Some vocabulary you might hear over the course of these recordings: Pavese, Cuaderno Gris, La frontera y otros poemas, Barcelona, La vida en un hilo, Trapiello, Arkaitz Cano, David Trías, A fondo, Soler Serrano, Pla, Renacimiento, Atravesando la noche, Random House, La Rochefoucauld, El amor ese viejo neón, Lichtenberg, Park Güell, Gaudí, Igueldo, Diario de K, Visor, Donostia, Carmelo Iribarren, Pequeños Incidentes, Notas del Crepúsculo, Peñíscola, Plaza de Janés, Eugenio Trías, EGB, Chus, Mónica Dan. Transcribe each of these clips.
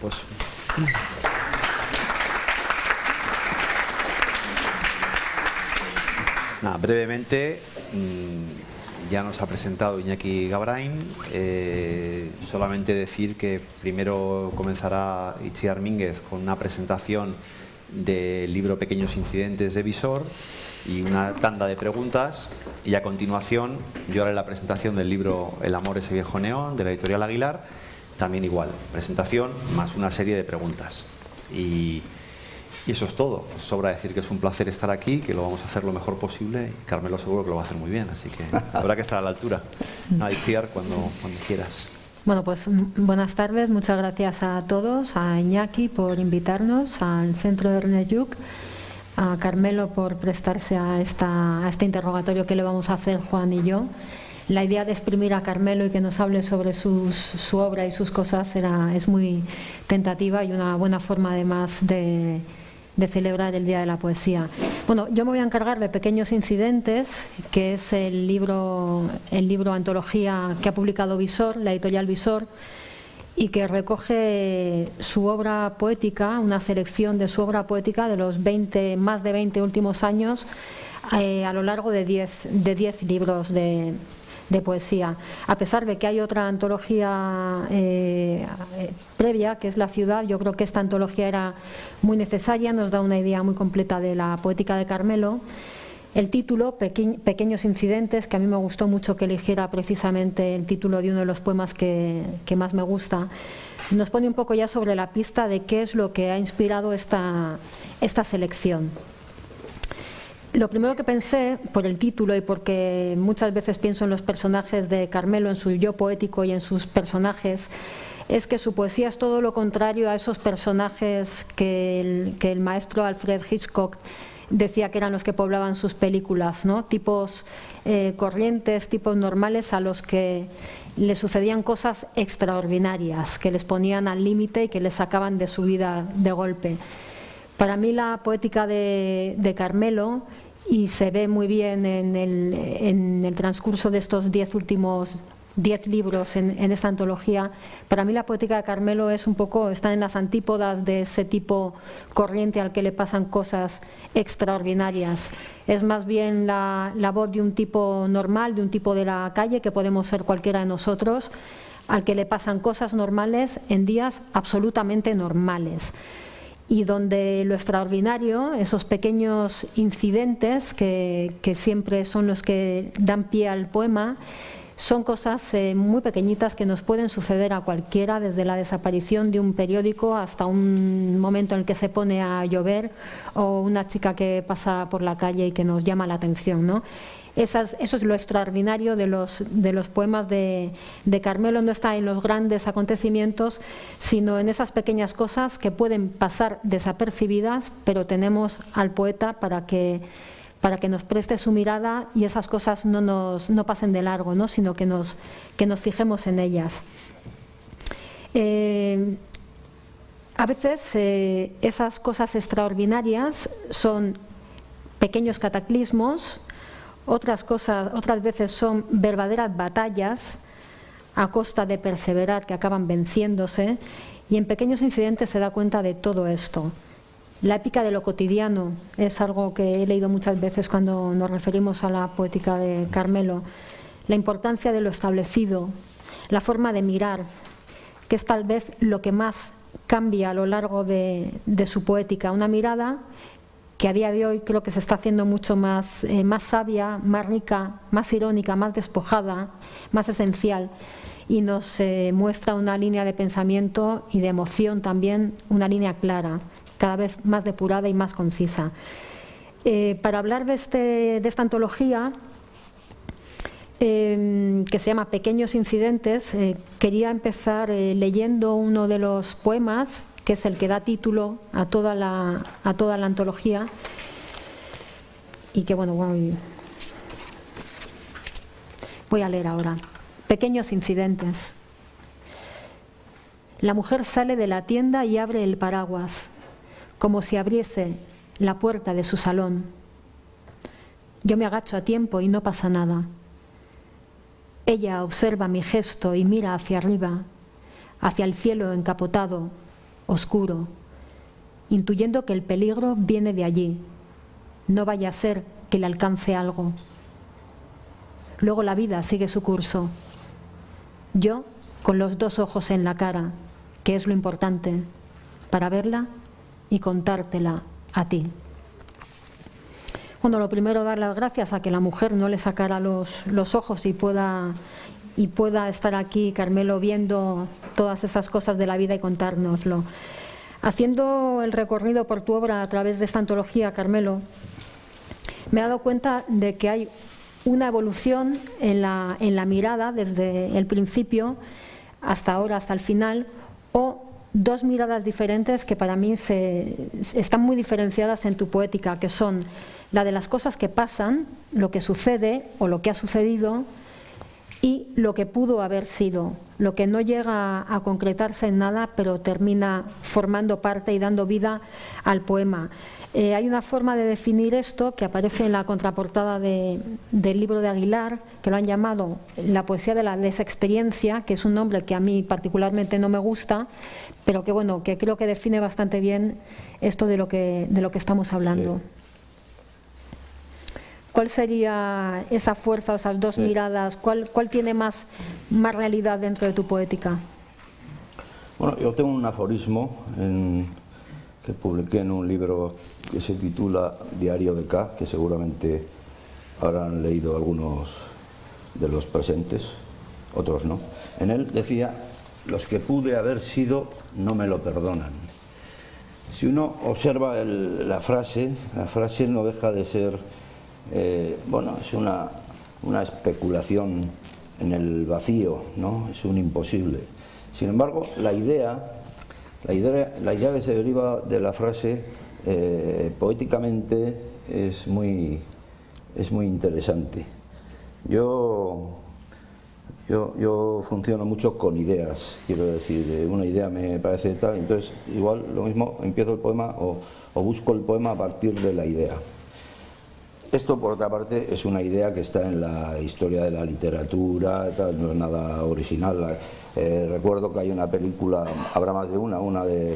pues... Nada, brevemente, ya nos ha presentado Iñaki Gabraín. Solamente decir que primero comenzará Itziar Mínguez con una presentación del libro Pequeños Incidentes de Visor y una tanda de preguntas, y a continuación yo haré la presentación del libro El amor ese viejo neón de la editorial Aguilar, también igual, presentación más una serie de preguntas, y eso es todo. Sobra decir que es un placer estar aquí, que lo vamos a hacer lo mejor posible. Karmelo seguro que lo va a hacer muy bien, así que habrá que estar a la altura. A Itziar, cuando quieras. Bueno, pues buenas tardes, muchas gracias a todos, a Iñaki por invitarnos, al Centro de Ernest Lluch, a Karmelo por prestarse a este interrogatorio que le vamos a hacer Juan y yo. La idea de exprimir a Karmelo y que nos hable sobre su obra y sus cosas es muy tentativa y una buena forma además de celebrar el Día de la Poesía. Bueno, yo me voy a encargar de Pequeños Incidentes, que es el libro antología que ha publicado Visor, la editorial Visor, y que recoge su obra poética, una selección de su obra poética de los más de 20 últimos años a lo largo de 10 libros de poesía. A pesar de que hay otra antología previa, que es La ciudad, yo creo que esta antología era muy necesaria, nos da una idea muy completa de la poética de Karmelo. El título, Pequeños Incidentes, que a mí me gustó mucho que eligiera precisamente el título de uno de los poemas que más me gusta, nos pone un poco ya sobre la pista de qué es lo que ha inspirado esta selección. Lo primero que pensé, por el título y porque muchas veces pienso en los personajes de Karmelo, en su yo poético y en sus personajes, es que su poesía es todo lo contrario a esos personajes que el maestro Alfred Hitchcock decía que eran los que poblaban sus películas, ¿no? Tipos corrientes, tipos normales a los que le sucedían cosas extraordinarias, que les ponían al límite y que les sacaban de su vida de golpe. Para mí la poética de Karmelo, y se ve muy bien en el transcurso de estos 10 últimos libros en esta antología, para mí la poética de Karmelo es un poco, está en las antípodas de ese tipo corriente al que le pasan cosas extraordinarias. Es más bien la voz de un tipo normal, de un tipo de la calle, que podemos ser cualquiera de nosotros, al que le pasan cosas normales en días absolutamente normales. Y donde lo extraordinario, esos pequeños incidentes que siempre son los que dan pie al poema, son cosas muy pequeñitas que nos pueden suceder a cualquiera, desde la desaparición de un periódico hasta un momento en el que se pone a llover o una chica que pasa por la calle y que nos llama la atención, ¿no? Eso es lo extraordinario de los poemas de Karmelo. No está en los grandes acontecimientos, sino en esas pequeñas cosas que pueden pasar desapercibidas, pero tenemos al poeta para que nos preste su mirada y esas cosas no pasen de largo, ¿no? Sino que nos fijemos en ellas. A veces esas cosas extraordinarias son pequeños cataclismos. Otras veces son verdaderas batallas a costa de perseverar, que acaban venciéndose, y en Pequeños Incidentes se da cuenta de todo esto. La épica de lo cotidiano es algo que he leído muchas veces cuando nos referimos a la poética de Karmelo. La importancia de lo establecido, la forma de mirar, que es tal vez lo que más cambia a lo largo de su poética. Una mirada que a día de hoy creo que se está haciendo mucho más sabia, más rica, más irónica, más despojada, más esencial, y nos muestra una línea de pensamiento y de emoción también, una línea clara, cada vez más depurada y más concisa. Para hablar de esta antología, que se llama Pequeños Incidentes, quería empezar leyendo uno de los poemas, que es el que da título a toda la antología, y que bueno, voy a leer ahora. Pequeños Incidentes. La mujer sale de la tienda y abre el paraguas, como si abriese la puerta de su salón. Yo me agacho a tiempo y no pasa nada. Ella observa mi gesto y mira hacia arriba, hacia el cielo encapotado, oscuro, intuyendo que el peligro viene de allí. No vaya a ser que le alcance algo. Luego la vida sigue su curso. Yo, con los dos ojos en la cara, que es lo importante, para verla y contártela a ti. Bueno, lo primero, dar las gracias a que la mujer no le sacara los ojos y pueda estar aquí, Karmelo, viendo todas esas cosas de la vida y contárnoslo. Haciendo el recorrido por tu obra a través de esta antología, Karmelo, me he dado cuenta de que hay una evolución en la mirada desde el principio hasta ahora, hasta el final, o dos miradas diferentes que para mí están muy diferenciadas en tu poética, que son la de las cosas que pasan, lo que sucede o lo que ha sucedido, y lo que pudo haber sido, lo que no llega a concretarse en nada, pero termina formando parte y dando vida al poema. Hay una forma de definir esto que aparece en la contraportada del libro de Aguilar, que lo han llamado la poesía de la desexperiencia, que es un nombre que a mí particularmente no me gusta, pero que bueno, que creo que define bastante bien esto de lo que estamos hablando. Sí. ¿Cuál sería esa fuerza, esas dos miradas? ¿Cuál tiene más realidad dentro de tu poética? Bueno, yo tengo un aforismo que publiqué en un libro que se titula Diario de K, que seguramente habrán leído algunos de los presentes, otros no. En él decía, los que pude haber sido no me lo perdonan. Si uno observa la frase no deja de ser... bueno, es una especulación en el vacío, ¿no? Es un imposible. Sin embargo, la idea que se deriva de la frase poéticamente es muy interesante. Yo funciono mucho con ideas, quiero decir, una idea me parece tal, entonces igual lo mismo empiezo el poema o busco el poema a partir de la idea. Esto, por otra parte, es una idea que está en la historia de la literatura, tal, no es nada original. Recuerdo que hay una película, habrá más de una de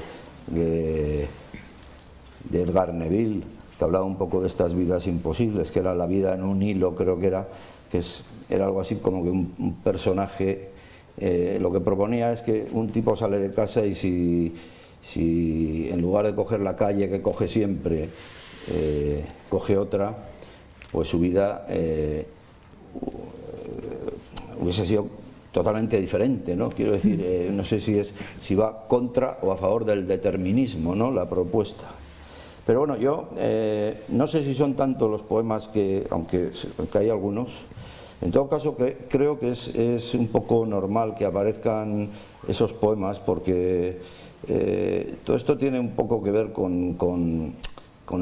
Edgar Neville, que hablaba un poco de estas vidas imposibles, que era La vida en un hilo, creo que era, era algo así como que un personaje, lo que proponía es que un tipo sale de casa y si en lugar de coger la calle que coge siempre, coge otra, pues su vida hubiese sido totalmente diferente, ¿no? Quiero decir, no sé si va contra o a favor del determinismo, ¿no? La propuesta. Pero bueno, yo no sé si son tantos los poemas que, aunque hay algunos, en todo caso creo que es un poco normal que aparezcan esos poemas porque todo esto tiene un poco que ver con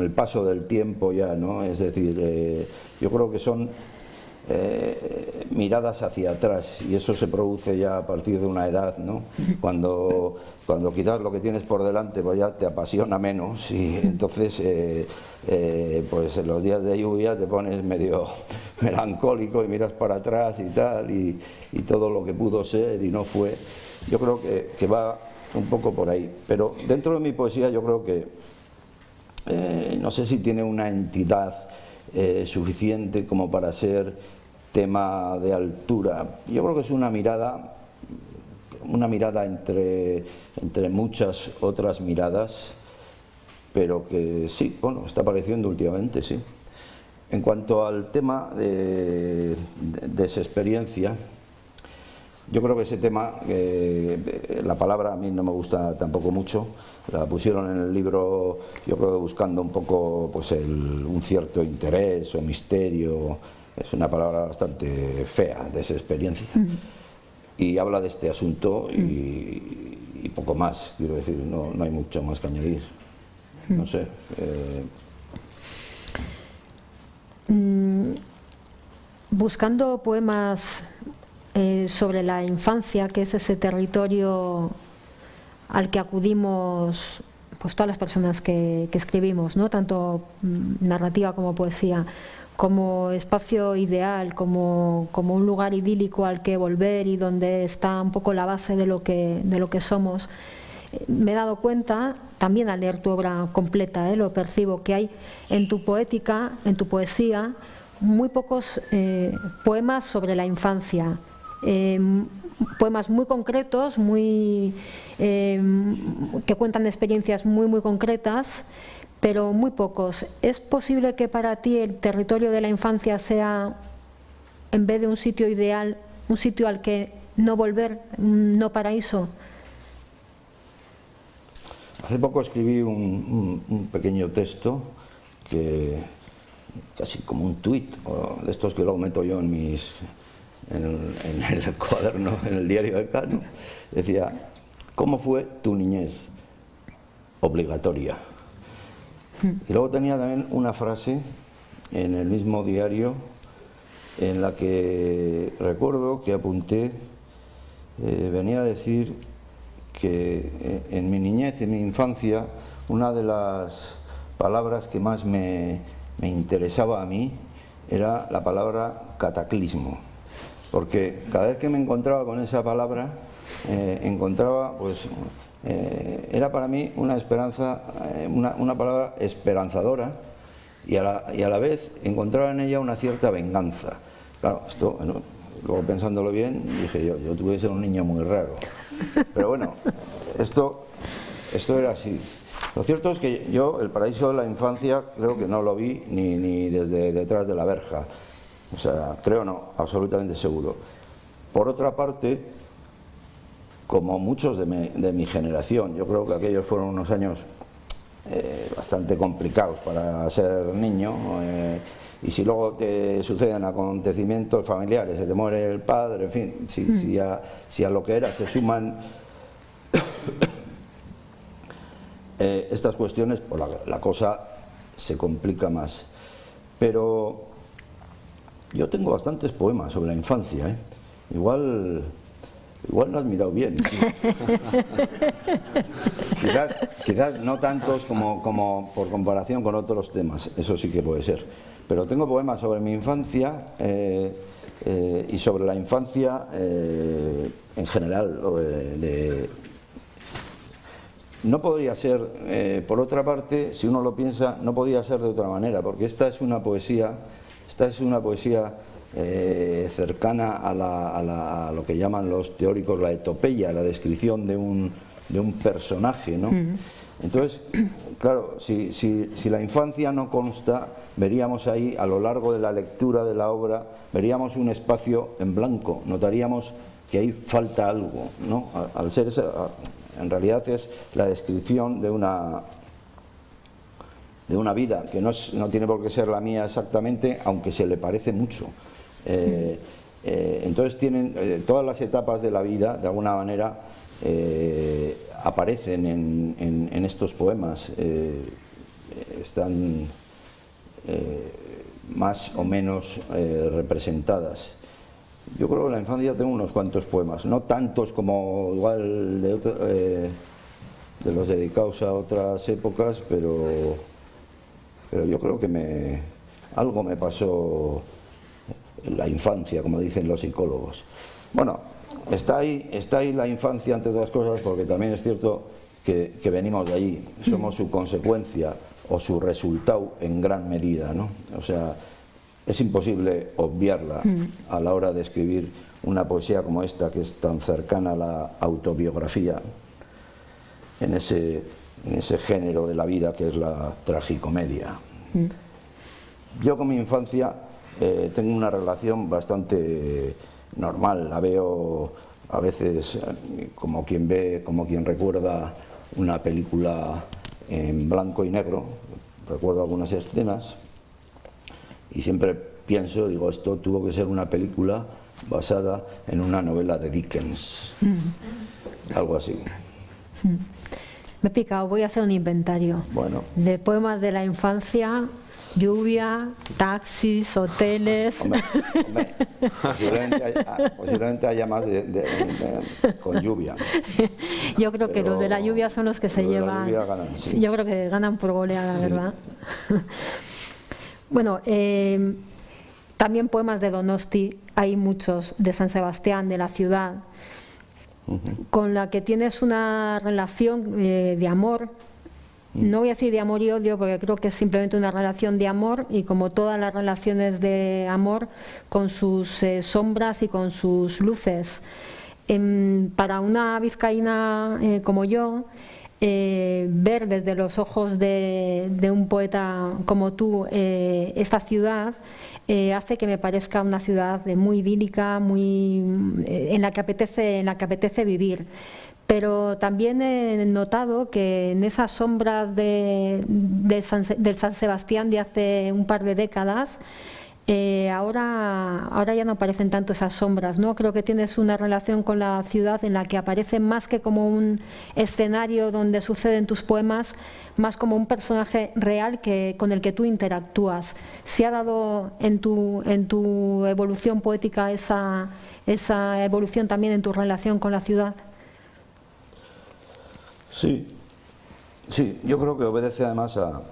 el paso del tiempo ya, ¿no? Es decir, yo creo que son miradas hacia atrás y eso se produce ya a partir de una edad, ¿no? Cuando quizás lo que tienes por delante pues ya te apasiona menos y entonces pues en los días de lluvia te pones medio melancólico y miras para atrás y tal y todo lo que pudo ser y no fue. Yo creo que va un poco por ahí, pero dentro de mi poesía yo creo que no sé si tiene una entidad suficiente como para ser tema de altura. Yo creo que es una mirada entre muchas otras miradas, pero que sí, bueno, está apareciendo últimamente, sí. En cuanto al tema de desexperiencia, yo creo que ese tema, la palabra a mí no me gusta tampoco mucho, la pusieron en el libro, yo creo que buscando un poco pues un cierto interés o misterio, es una palabra bastante fea, desexperiencia, y habla de este asunto y poco más, quiero decir, no hay mucho más que añadir, no sé. Buscando poemas sobre la infancia, que es ese territorio al que acudimos pues todas las personas que escribimos, ¿no? Tanto narrativa como poesía, como espacio ideal, como un lugar idílico al que volver y donde está un poco la base de lo que somos. Me he dado cuenta, también al leer tu obra completa, lo percibo, que hay en tu poética, en tu poesía, muy pocos poemas sobre la infancia, poemas muy concretos, muy, que cuentan experiencias muy concretas, pero muy pocos. ¿Es posible que para ti el territorio de la infancia sea, en vez de un sitio ideal, un sitio al que no volver, no paraíso? Hace poco escribí un pequeño texto, que casi como un tuit, de estos que luego meto yo en mis, en el cuaderno, en el diario de K, ¿no? Decía: ¿cómo fue tu niñez? Obligatoria. Y luego tenía también una frase en el mismo diario en la que recuerdo que apunté, venía a decir que en mi niñez, en mi infancia, una de las palabras que más me interesaba a mí era la palabra cataclismo, porque cada vez que me encontraba con esa palabra, encontraba, pues, era para mí una esperanza, una palabra esperanzadora, y a la vez encontraba en ella una cierta venganza. Claro, esto, ¿no? Luego pensándolo bien, dije yo tuve que ser un niño muy raro. Pero bueno, esto era así. Lo cierto es que yo el paraíso de la infancia creo que no lo vi ni desde detrás de la verja. O sea, creo no, absolutamente seguro. Por otra parte, como muchos de mi generación, yo creo que aquellos fueron unos años bastante complicados para ser niño. Y si luego te suceden acontecimientos familiares, se te muere el padre, en fin, si a lo que era se suman estas cuestiones, pues la cosa se complica más. Pero yo tengo bastantes poemas sobre la infancia, ¿eh? Igual no has mirado bien. Quizás no tantos como por comparación con otros temas, eso sí que puede ser. Pero tengo poemas sobre mi infancia y sobre la infancia en general. No podría ser, por otra parte, si uno lo piensa, no podía ser de otra manera, porque esta es una poesía cercana a lo que llaman los teóricos la etopeya, la descripción de un personaje, ¿no? Entonces, claro, si la infancia no consta, veríamos ahí, a lo largo de la lectura de la obra, veríamos un espacio en blanco, notaríamos que ahí falta algo, ¿no? Al ser esa, en realidad es la descripción de una vida, que no tiene por qué ser la mía exactamente, aunque se le parece mucho. Entonces tienen todas las etapas de la vida, de alguna manera, aparecen en estos poemas, están más o menos representadas. Yo creo que en la infancia tengo unos cuantos poemas, no tantos como igual de los dedicados a otras épocas, pero yo creo que algo me pasó en la infancia, como dicen los psicólogos. Bueno, está ahí la infancia, entre otras cosas, porque también es cierto que venimos de allí, somos su consecuencia o su resultado en gran medida, ¿no? O sea, es imposible obviarla a la hora de escribir una poesía como esta, que es tan cercana a la autobiografía, en ese género de la vida que es la tragicomedia. Yo con mi infancia tengo una relación bastante normal, la veo a veces como quien recuerda una película en blanco y negro. Recuerdo algunas escenas y siempre pienso, digo, esto tuvo que ser una película basada en una novela de Dickens, algo así. Me he picado, voy a hacer un inventario de poemas de la infancia. Lluvia, taxis, hoteles... Hombre, posiblemente haya más con lluvia. Yo creo que los de la lluvia son los que se llevan... Ganan, sí. Yo creo que ganan por goleada, sí. ¿Verdad? Bueno, también poemas de Donosti, hay muchos, de San Sebastián, de la ciudad. con la que tienes una relación de amor. No voy a decir de amor y odio, porque creo que es simplemente una relación de amor, y como todas las relaciones de amor, con sus sombras y con sus luces. Para una vizcaína como yo, ver desde los ojos de un poeta como tú esta ciudad hace que me parezca una ciudad muy idílica, muy, en la que apetece vivir. Pero también he notado que en esas sombras del San Sebastián de hace un par de décadas, ahora ya no aparecen tanto esas sombras, ¿no? Creo que tienes una relación con la ciudad en la que aparece más que como un escenario donde suceden tus poemas, más como un personaje real con el que tú interactúas. ¿Se ha dado en tu evolución poética esa evolución también en tu relación con la ciudad? Sí, sí, yo creo que obedece además a...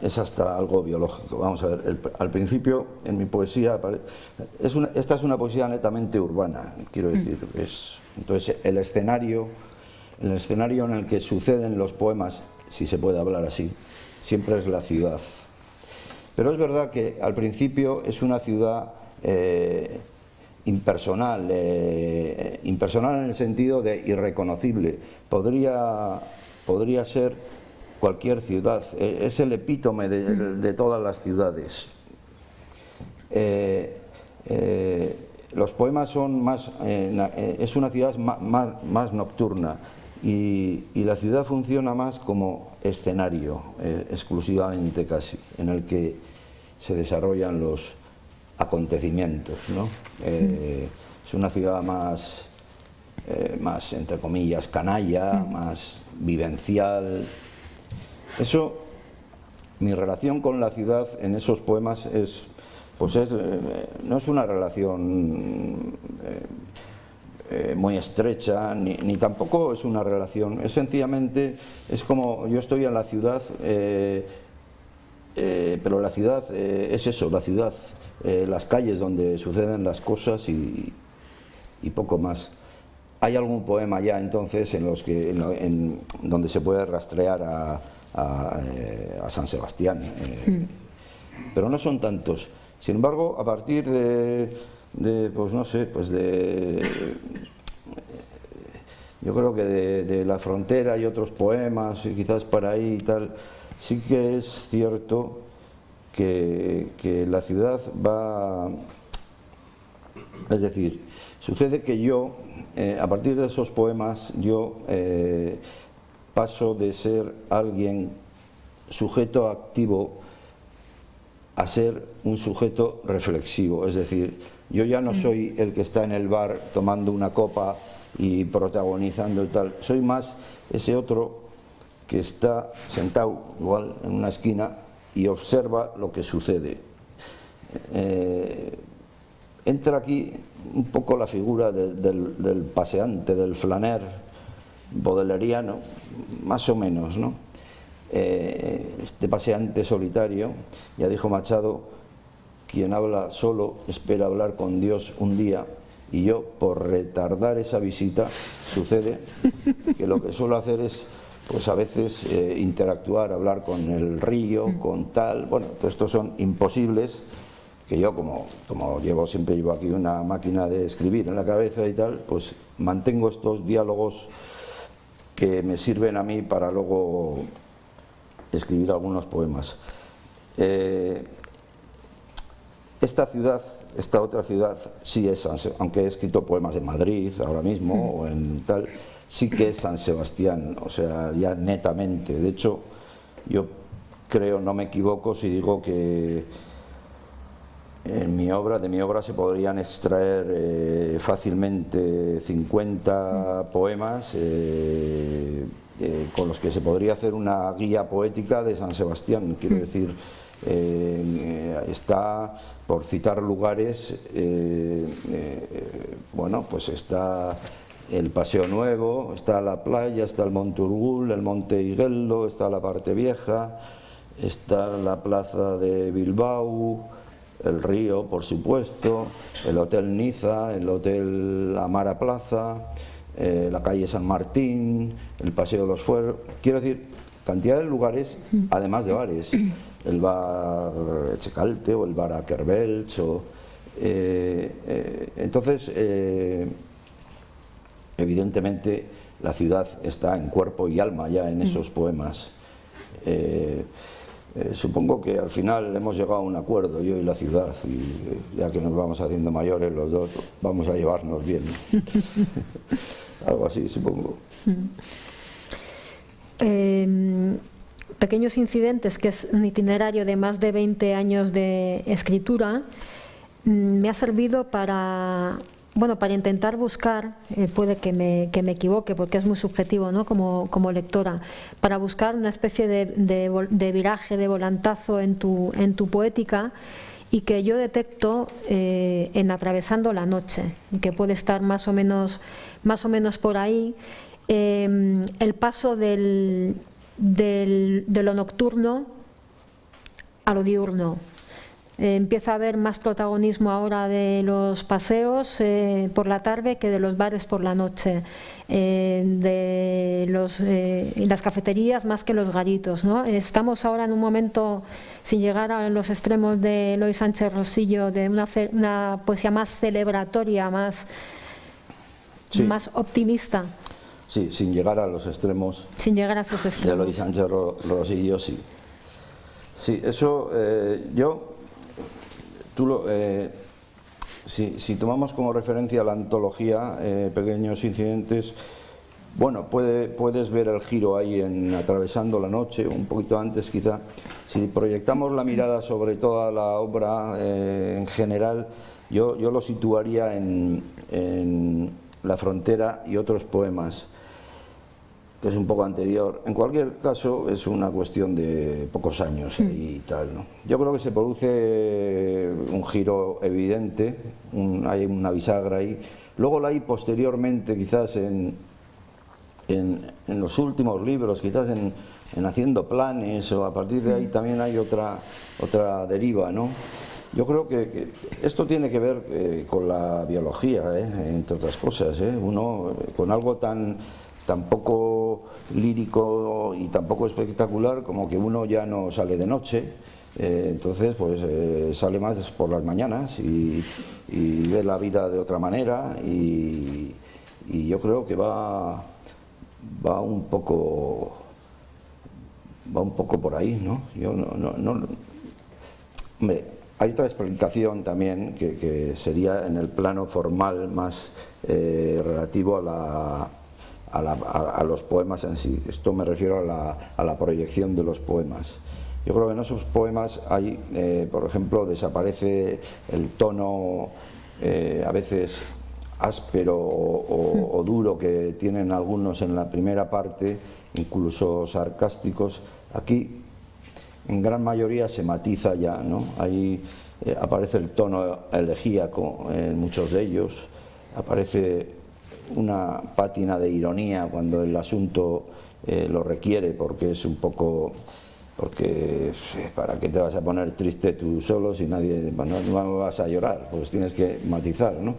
Es hasta algo biológico. Vamos a ver, al principio en mi poesía... esta es una poesía netamente urbana, quiero decir. Entonces el escenario en el que suceden los poemas, si se puede hablar así, siempre es la ciudad. Pero es verdad que al principio es una ciudad... impersonal en el sentido de irreconocible. Podría ser cualquier ciudad, es el epítome de todas las ciudades. Los poemas son más, es una ciudad más nocturna, y la ciudad funciona más como escenario, exclusivamente casi, en el que se desarrollan los acontecimientos, ¿no? Es una ciudad más, entre comillas, canalla, más vivencial. Eso, mi relación con la ciudad en esos poemas es, pues no es una relación muy estrecha, ni tampoco es una relación, es sencillamente, es como yo estoy en la ciudad, pero la ciudad es eso, la ciudad. Las calles donde suceden las cosas y poco más. Hay algún poema ya entonces donde se puede rastrear a San Sebastián, pero no son tantos. Sin embargo, a partir yo creo que de La frontera y otros poemas, y quizás para ahí y tal, sí que es cierto que la ciudad va... Es decir, sucede que yo, a partir de esos poemas, yo paso de ser alguien sujeto activo a ser un sujeto reflexivo. Es decir, yo ya no soy el que está en el bar tomando una copa y protagonizando y tal. Soy más ese otro que está sentado igual en una esquina y observa lo que sucede. Entra aquí un poco la figura del paseante, del flaner bodeleriano, más o menos, ¿no? Este paseante solitario, ya dijo Machado, quien habla solo espera hablar con Dios un día, y yo, por retardar esa visita, sucede que lo que suelo hacer es, pues a veces interactuar, hablar con el río, con tal... Bueno, pues estos son imposibles, que yo como siempre llevo aquí una máquina de escribir en la cabeza y tal, pues mantengo estos diálogos que me sirven a mí para luego escribir algunos poemas. Esta ciudad, esta otra ciudad, sí es, aunque he escrito poemas en Madrid ahora mismo o en tal... Sí que es San Sebastián, o sea, ya netamente. De hecho, yo creo, no me equivoco si digo que de mi obra se podrían extraer fácilmente 50 poemas con los que se podría hacer una guía poética de San Sebastián. Quiero decir, está, por citar lugares, bueno, pues está... El Paseo Nuevo, está la playa, está el Monte Urgul, el Monte Igueldo, está la parte vieja, está la Plaza de Bilbao, el Río, por supuesto, el Hotel Niza, el Hotel Amara Plaza, la calle San Martín, el Paseo de los Fueros, quiero decir, cantidad de lugares, además de bares, el bar Checalte o el bar Akerbelch, entonces, evidentemente, la ciudad está en cuerpo y alma ya en esos poemas. Supongo que al final hemos llegado a un acuerdo, yo y la ciudad, y ya que nos vamos haciendo mayores los dos, vamos a llevarnos bien. Algo así, supongo. Pequeños Incidentes, que es un itinerario de más de 20 años de escritura, me ha servido para... Bueno, para intentar buscar, puede que me equivoque porque es muy subjetivo, ¿no? Como lectora, para buscar una especie de viraje, de volantazo en tu poética, y que yo detecto en Atravesando la noche, que puede estar más o menos por ahí, el paso de lo nocturno a lo diurno. Empieza a haber más protagonismo ahora de los paseos por la tarde que de los bares por la noche, de las cafeterías más que los garitos, ¿no? Estamos ahora en un momento, sin llegar a los extremos de Luis Sánchez Rosillo, de una poesía más celebratoria, más optimista. Sí, sin llegar a los extremos. Sin llegar a sus extremos. De Luis Sánchez Rosillo, sí. Sí, eso yo... Si tomamos como referencia la antología Pequeños Incidentes, bueno, puedes ver el giro ahí en Atravesando la noche, un poquito antes quizá. Si proyectamos la mirada sobre toda la obra en general, yo lo situaría en La frontera y otros poemas, que es un poco anterior. En cualquier caso, es una cuestión de pocos años y tal, ¿no? Yo creo que se produce un giro evidente, hay una bisagra ahí. Luego la hay posteriormente, quizás en los últimos libros, quizás en Haciendo Planes, o a partir de ahí también hay otra deriva, ¿no? Yo creo que esto tiene que ver con la biología, entre otras cosas, uno con algo tan poco lírico y tampoco espectacular, como que uno ya no sale de noche, entonces pues sale más por las mañanas y ve la vida de otra manera, y yo creo que va un poco por ahí, ¿no? Yo no hombre, hay otra explicación también que sería en el plano formal, más relativo a los poemas en sí. Esto me refiero a la proyección de los poemas. Yo creo que en esos poemas hay, por ejemplo, desaparece el tono a veces áspero o duro que tienen algunos en la primera parte, incluso sarcásticos. Aquí en gran mayoría se matiza ya, ¿no? Ahí aparece el tono elegíaco en muchos de ellos, aparece una pátina de ironía cuando el asunto lo requiere, porque es un poco, porque para qué te vas a poner triste tú solo si nadie, no vas a llorar, pues tienes que matizar, ¿no?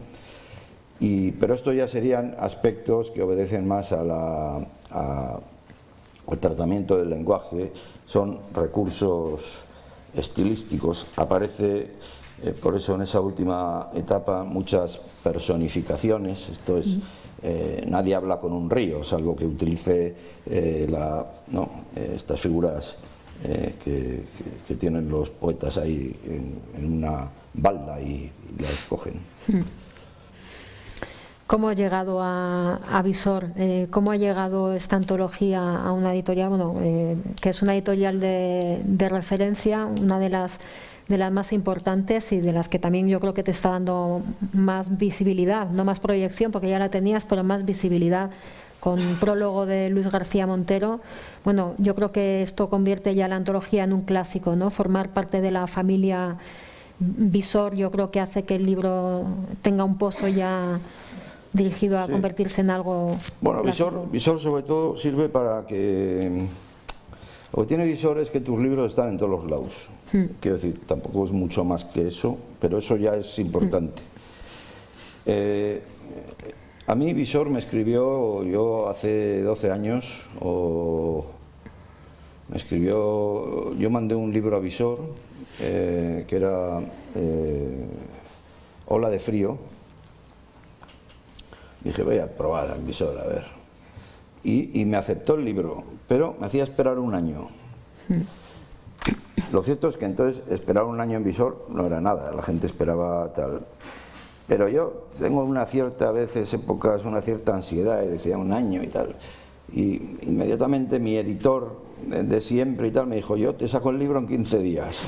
Pero esto ya serían aspectos que obedecen más al tratamiento del lenguaje, son recursos estilísticos. Aparece por eso en esa última etapa muchas personificaciones, esto es, nadie habla con un río, salvo que utilice estas figuras que tienen los poetas ahí en una balda y la escogen. ¿Cómo ha llegado a Visor? ¿Cómo ha llegado esta antología a una editorial? Bueno, que es una editorial de referencia, una de las más importantes y de las que también yo creo que te está dando más visibilidad, no más proyección porque ya la tenías, pero más visibilidad, con un prólogo de Luis García Montero. Bueno, yo creo que esto convierte ya la antología en un clásico, ¿no? Formar parte de la familia Visor yo creo que hace que el libro tenga un pozo ya dirigido a convertirse en algo... Bueno, Visor sobre todo sirve para que... Lo que tiene Visor es que tus libros están en todos los lados. Quiero decir, tampoco es mucho más que eso, pero eso ya es importante. A mí Visor me escribió, yo hace 12 años, yo mandé un libro a Visor, que era Ola de Frío. Dije, voy a probar al Visor, a ver. Y me aceptó el libro, pero me hacía esperar un año. Lo cierto es que entonces esperar un año en Visor no era nada, la gente esperaba tal. Pero yo tengo una cierta, a veces, épocas, una cierta ansiedad, y decía un año y tal. Y inmediatamente mi editor de siempre y tal me dijo, yo te saco el libro en 15 días.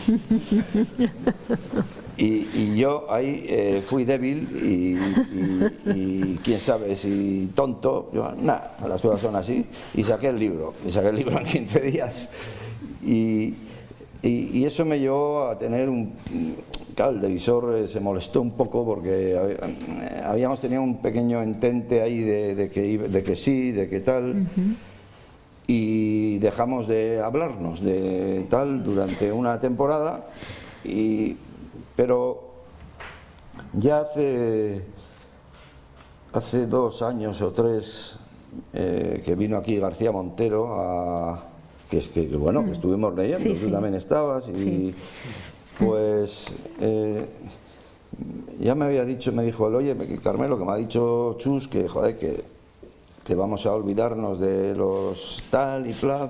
Y yo ahí fui débil y quién sabe si tonto, yo, nada, las cosas son así, y saqué el libro en 15 días. Y eso me llevó a tener un... Claro, el de Visor se molestó un poco porque habíamos tenido un pequeño entente ahí de que sí, de que tal, y dejamos de hablarnos de tal durante una temporada, pero ya hace 2 años o 3 que vino aquí García Montero, que estuvimos leyendo, sí, sí. Tú también estabas y... Sí. Pues ya me había dicho, me dijo, oye, Karmelo, que me ha dicho Chus que, joder, que vamos a olvidarnos de los tal y Pla,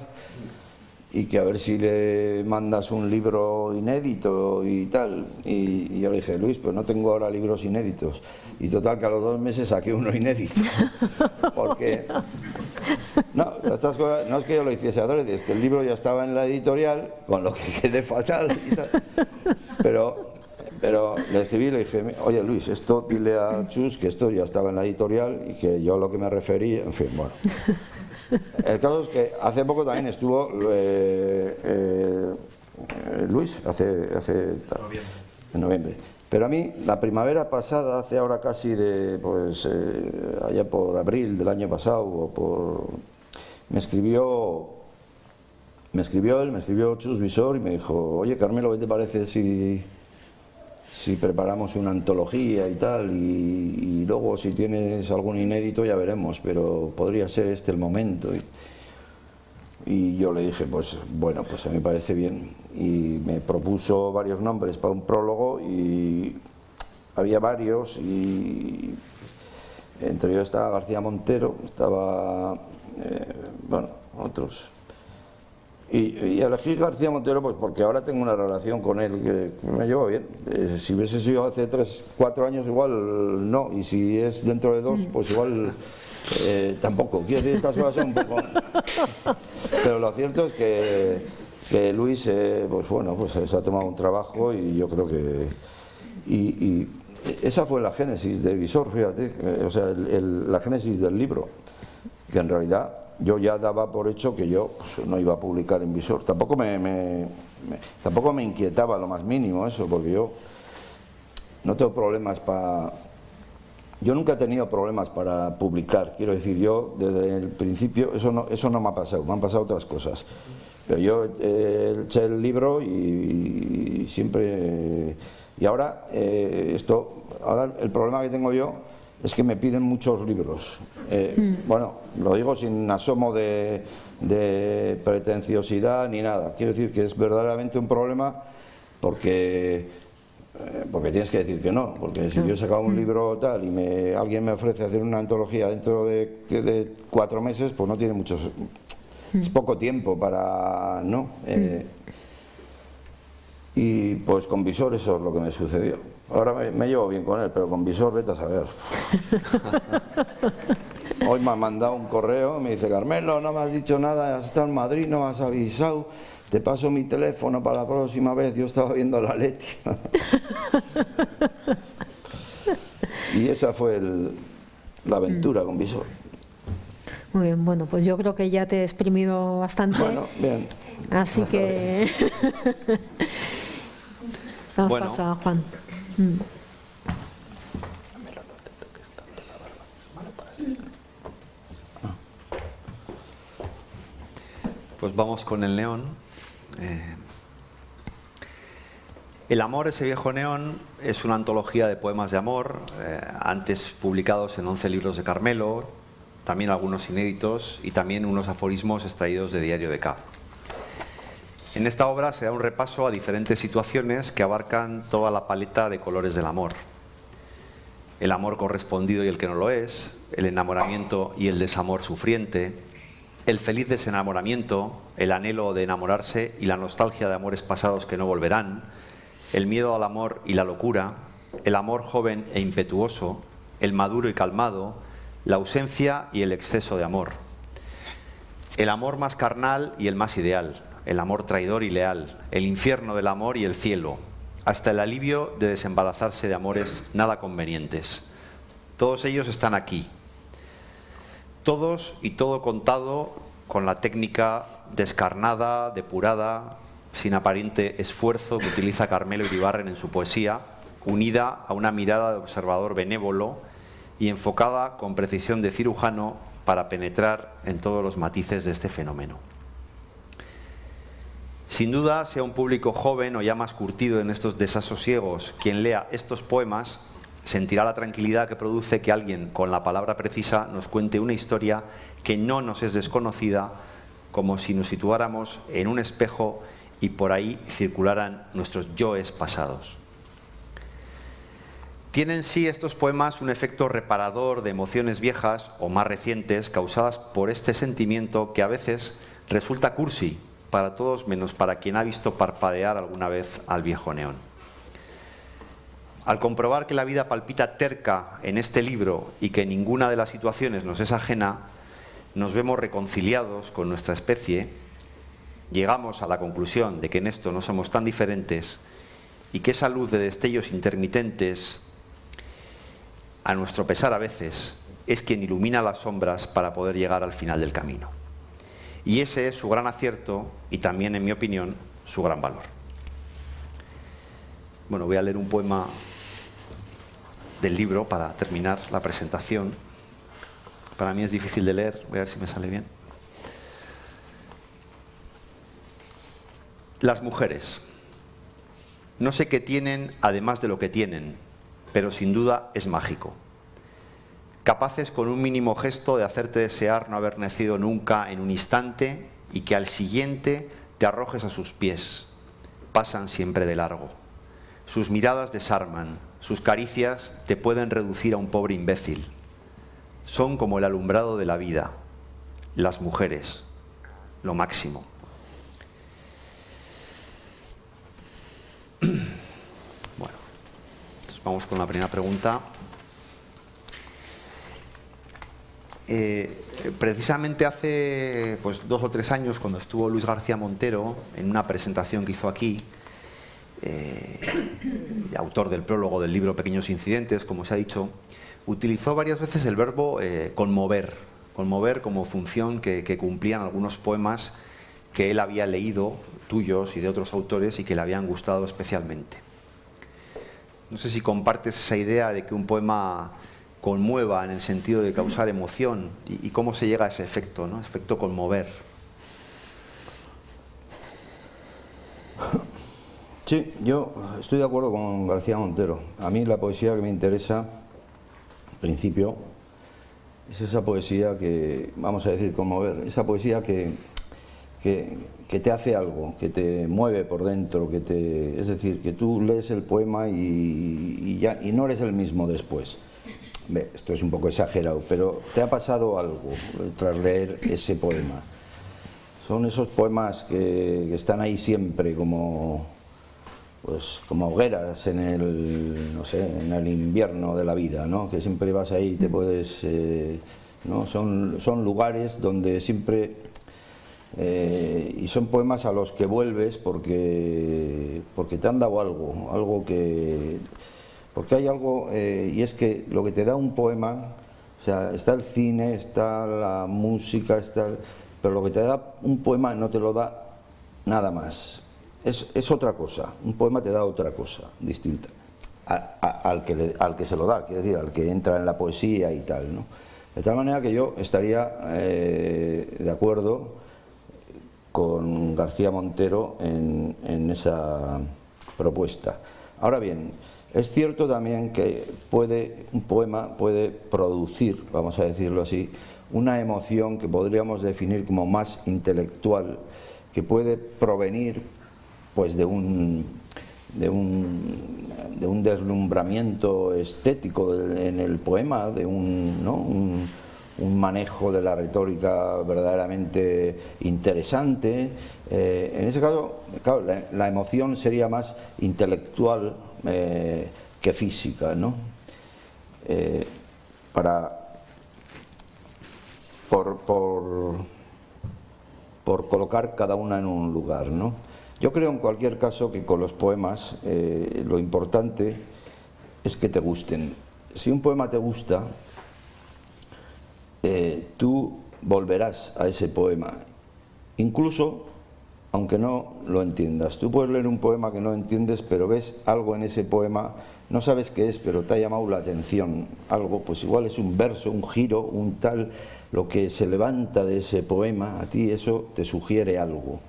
y que a ver si le mandas un libro inédito y tal. Y yo le dije, Luis, pues no tengo ahora libros inéditos. Y total, que a los 2 meses saqué uno inédito. Porque... No, estas cosas, no es que yo lo hiciese adrede, es que el libro ya estaba en la editorial, con lo que quedé fatal y tal. Pero le escribí y le dije, oye Luis, esto dile a Chus que esto ya estaba en la editorial y que yo lo que me refería, en fin, bueno. El caso es que hace poco también estuvo Luis, en noviembre. Pero a mí, la primavera pasada, hace ahora casi de, pues, allá por abril del año pasado, me escribió Chus Visor y me dijo, oye Karmelo, ¿qué te parece si preparamos una antología y tal? Y luego si tienes algún inédito ya veremos, pero podría ser este el momento. Y yo le dije, pues bueno, pues a mí me parece bien. Y me propuso varios nombres para un prólogo y había varios, y entre ellos estaba García Montero, estaba, bueno, otros. Y elegí García Montero pues porque ahora tengo una relación con él que me llevo bien. Si hubiese sido hace 3, 4 años igual no, y si es dentro de 2 pues igual tampoco. Quiero decir, estas cosas son un poco... Pero lo cierto es que Luis pues bueno, pues se ha tomado un trabajo y yo creo que... Y esa fue la génesis de Visor, fíjate, o sea, la génesis del libro, que en realidad... Yo ya daba por hecho que yo pues, no iba a publicar en Visor. Tampoco me inquietaba lo más mínimo eso, porque yo no tengo problemas para... Yo nunca he tenido problemas para publicar, quiero decir, yo desde el principio, eso no me ha pasado, me han pasado otras cosas. Pero yo eché el libro y siempre... Y ahora, ahora el problema que tengo yo... Es que me piden muchos libros. Bueno, lo digo sin asomo de pretenciosidad ni nada. Quiero decir que es verdaderamente un problema porque tienes que decir que no. Porque si yo he sacado un libro tal y alguien me ofrece hacer una antología dentro de 4 meses, pues no tiene muchos... Es poco tiempo para... ¿no? Y pues con Visor eso es lo que me sucedió. Ahora me llevo bien con él, pero con Visor vete a saber. Hoy me ha mandado un correo, me dice, Karmelo, no me has dicho nada, has estado en Madrid, no me has avisado, te paso mi teléfono para la próxima vez, yo estaba viendo la Leti. Y esa fue la aventura con Visor. Muy bien, bueno, pues yo creo que ya te he exprimido bastante. Bueno, bien. Así que... Vamos bueno. Paso a Juan. Pues vamos con el neón. El amor ese viejo neón es una antología de poemas de amor, antes publicados en 11 libros de Karmelo, también algunos inéditos y también unos aforismos extraídos de Diario de K. En esta obra se da un repaso a diferentes situaciones que abarcan toda la paleta de colores del amor. El amor correspondido y el que no lo es, el enamoramiento y el desamor sufriente, el feliz desenamoramiento, el anhelo de enamorarse y la nostalgia de amores pasados que no volverán, el miedo al amor y la locura, el amor joven e impetuoso, el maduro y calmado, la ausencia y el exceso de amor. El amor más carnal y el más ideal, el amor traidor y leal, el infierno del amor y el cielo, hasta el alivio de desembarazarse de amores nada convenientes. Todos ellos están aquí. Todos y todo contado con la técnica descarnada, depurada, sin aparente esfuerzo que utiliza Carmelo Iribarren en su poesía, unida a una mirada de observador benévolo y enfocada con precisión de cirujano para penetrar en todos los matices de este fenómeno. Sin duda, sea un público joven o ya más curtido en estos desasosiegos quien lea estos poemas, sentirá la tranquilidad que produce que alguien con la palabra precisa nos cuente una historia que no nos es desconocida, como si nos situáramos en un espejo y por ahí circularan nuestros yoes pasados. Tienen en sí estos poemas un efecto reparador de emociones viejas o más recientes causadas por este sentimiento que a veces resulta cursi para todos menos para quien ha visto parpadear alguna vez al viejo neón. Al comprobar que la vida palpita terca en este libro y que ninguna de las situaciones nos es ajena, nos vemos reconciliados con nuestra especie. Llegamos a la conclusión de que en esto no somos tan diferentes y que esa luz de destellos intermitentes, a nuestro pesar a veces, es quien ilumina las sombras para poder llegar al final del camino. Y ese es su gran acierto y también, en mi opinión, su gran valor. Bueno, voy a leer un poema del libro para terminar la presentación. Para mí es difícil de leer, voy a ver si me sale bien. Las mujeres. No sé qué tienen además de lo que tienen, pero sin duda es mágico. Capaces con un mínimo gesto de hacerte desear no haber nacido nunca en un instante y que al siguiente te arrojes a sus pies. Pasan siempre de largo. Sus miradas desarman, sus caricias te pueden reducir a un pobre imbécil. Son como el alumbrado de la vida. Las mujeres. Lo máximo. Bueno, entonces vamos con la primera pregunta. Precisamente hace pues, 2 o 3 años, cuando estuvo Luis García Montero en una presentación que hizo aquí, autor del prólogo del libro Pequeños Incidentes, como se ha dicho, utilizó varias veces el verbo conmover, conmover como función que cumplían algunos poemas que él había leído, tuyos y de otros autores, y que le habían gustado especialmente. No sé si compartes esa idea de que un poema conmueva en el sentido de causar emoción y cómo se llega a ese efecto, ¿no? Efecto conmover. Sí, yo estoy de acuerdo con García Montero. A mí la poesía que me interesa, en principio, es esa poesía que, vamos a decir, conmover, esa poesía que te hace algo, que te mueve por dentro, que te, es decir, que tú lees el poema y no eres el mismo después. Esto es un poco exagerado, pero te ha pasado algo tras leer ese poema. Son esos poemas que están ahí siempre como, pues, como hogueras en el, no sé, en el invierno de la vida, ¿no? Que siempre vas ahí y te puedes, ¿no? Son lugares donde siempre. Y son poemas a los que vuelves porque te han dado algo que... Porque hay algo, y es que lo que te da un poema, o sea, está el cine, está la música, está... Pero lo que te da un poema no te lo da nada más. Es otra cosa, un poema te da otra cosa distinta al que se lo da, quiero decir, al que entra en la poesía y tal, ¿no? De tal manera que yo estaría de acuerdo con García Montero en esa propuesta. Ahora bien, es cierto también que un poema puede producir, vamos a decirlo así, una emoción que podríamos definir como más intelectual, que puede provenir pues de un deslumbramiento estético en el poema, de un manejo de la retórica verdaderamente interesante. En ese caso, claro, la emoción sería más intelectual que física, ¿no? Por colocar cada una en un lugar, ¿no? Yo creo en cualquier caso que con los poemas lo importante es que te gusten. Si un poema te gusta, tú volverás a ese poema, incluso aunque no lo entiendas. Tú puedes leer un poema que no entiendes, pero ves algo en ese poema, no sabes qué es, pero te ha llamado la atención algo, pues igual es un verso, un giro, un tal, lo que se levanta de ese poema, a ti eso te sugiere algo.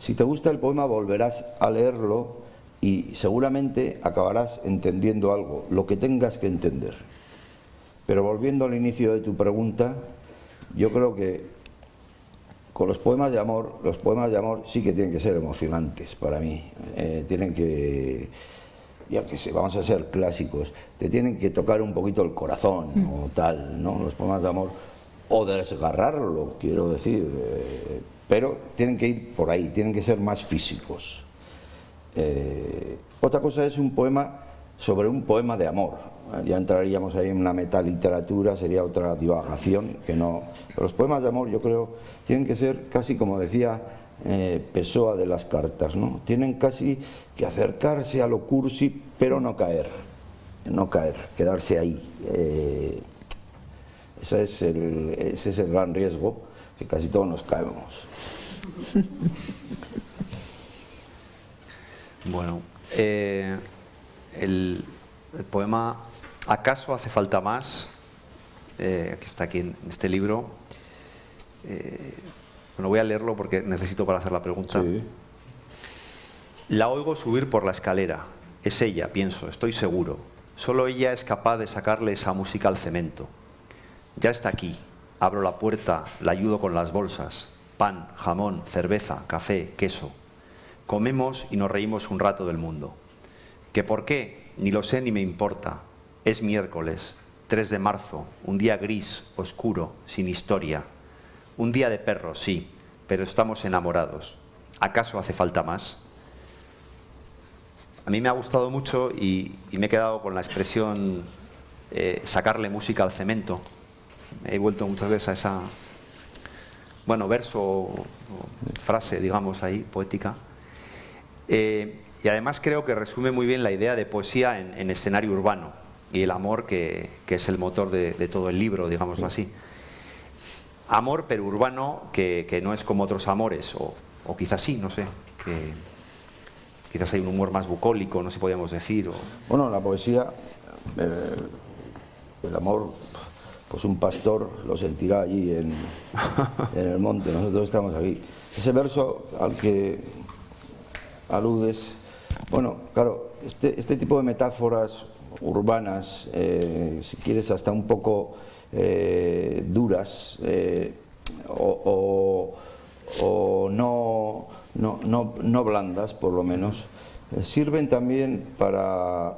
Si te gusta el poema, volverás a leerlo y seguramente acabarás entendiendo algo, lo que tengas que entender. Pero volviendo al inicio de tu pregunta, yo creo que con los poemas de amor sí que tienen que ser emocionantes para mí. Tienen que, ya que sé, vamos a ser clásicos, te tienen que tocar un poquito el corazón o tal, ¿no? Los poemas de amor, o desgarrarlo, quiero decir, pero tienen que ir por ahí, tienen que ser más físicos. Otra cosa es un poema sobre un poema de amor. Ya entraríamos ahí en una metaliteratura, sería otra divagación que no. Pero los poemas de amor, yo creo, tienen que ser casi como decía Pessoa de las cartas, ¿no? Tienen casi que acercarse a lo cursi, pero no caer, quedarse ahí. Ese es el gran riesgo, que casi todos nos caemos. Bueno, el poema ¿Acaso hace falta más? Que está aquí en este libro. Bueno, voy a leerlo porque necesito para hacer la pregunta. Sí. La oigo subir por la escalera. Es ella, pienso, estoy seguro. Solo ella es capaz de sacarle esa música al cemento. Ya está aquí. Abro la puerta, la ayudo con las bolsas. Pan, jamón, cerveza, café, queso. Comemos y nos reímos un rato del mundo. ¿Que por qué? Ni lo sé ni me importa. Es miércoles, 3 de marzo, un día gris, oscuro, sin historia. Un día de perros, sí, pero estamos enamorados. ¿Acaso hace falta más? A mí me ha gustado mucho y me he quedado con la expresión sacarle música al cemento. He vuelto muchas veces a esa, bueno, verso o frase, digamos, ahí, poética. Y además creo que resume muy bien la idea de poesía en escenario urbano y el amor que es el motor de todo el libro, digámoslo así. Amor pero urbano que no es como otros amores, o quizás sí, no sé, que quizás hay un humor más bucólico, no sé si podríamos decir. Bueno, la poesía, el amor, pues un pastor lo sentirá allí en el monte, nosotros estamos aquí. Ese verso al que aludes. Bueno, claro, este tipo de metáforas urbanas, si quieres hasta un poco duras o no blandas, por lo menos, sirven también para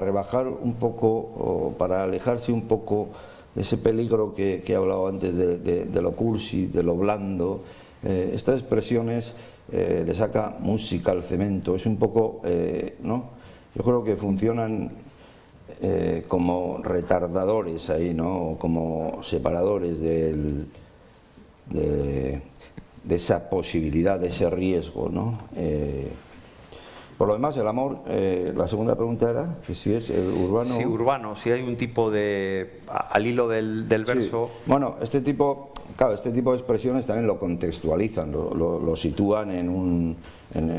rebajar un poco o para alejarse un poco de ese peligro que he hablado antes de lo cursi, de lo blando. Estas expresiones le saca música al cemento, es un poco, ¿no? Yo creo que funcionan como retardadores ahí, ¿no? Como separadores de esa posibilidad, de ese riesgo, ¿no? Por lo demás, el amor, la segunda pregunta era que si es urbano. Sí, urbano, si hay un tipo de, al hilo del verso. Sí. Bueno, este tipo de expresiones también lo contextualizan, lo sitúan en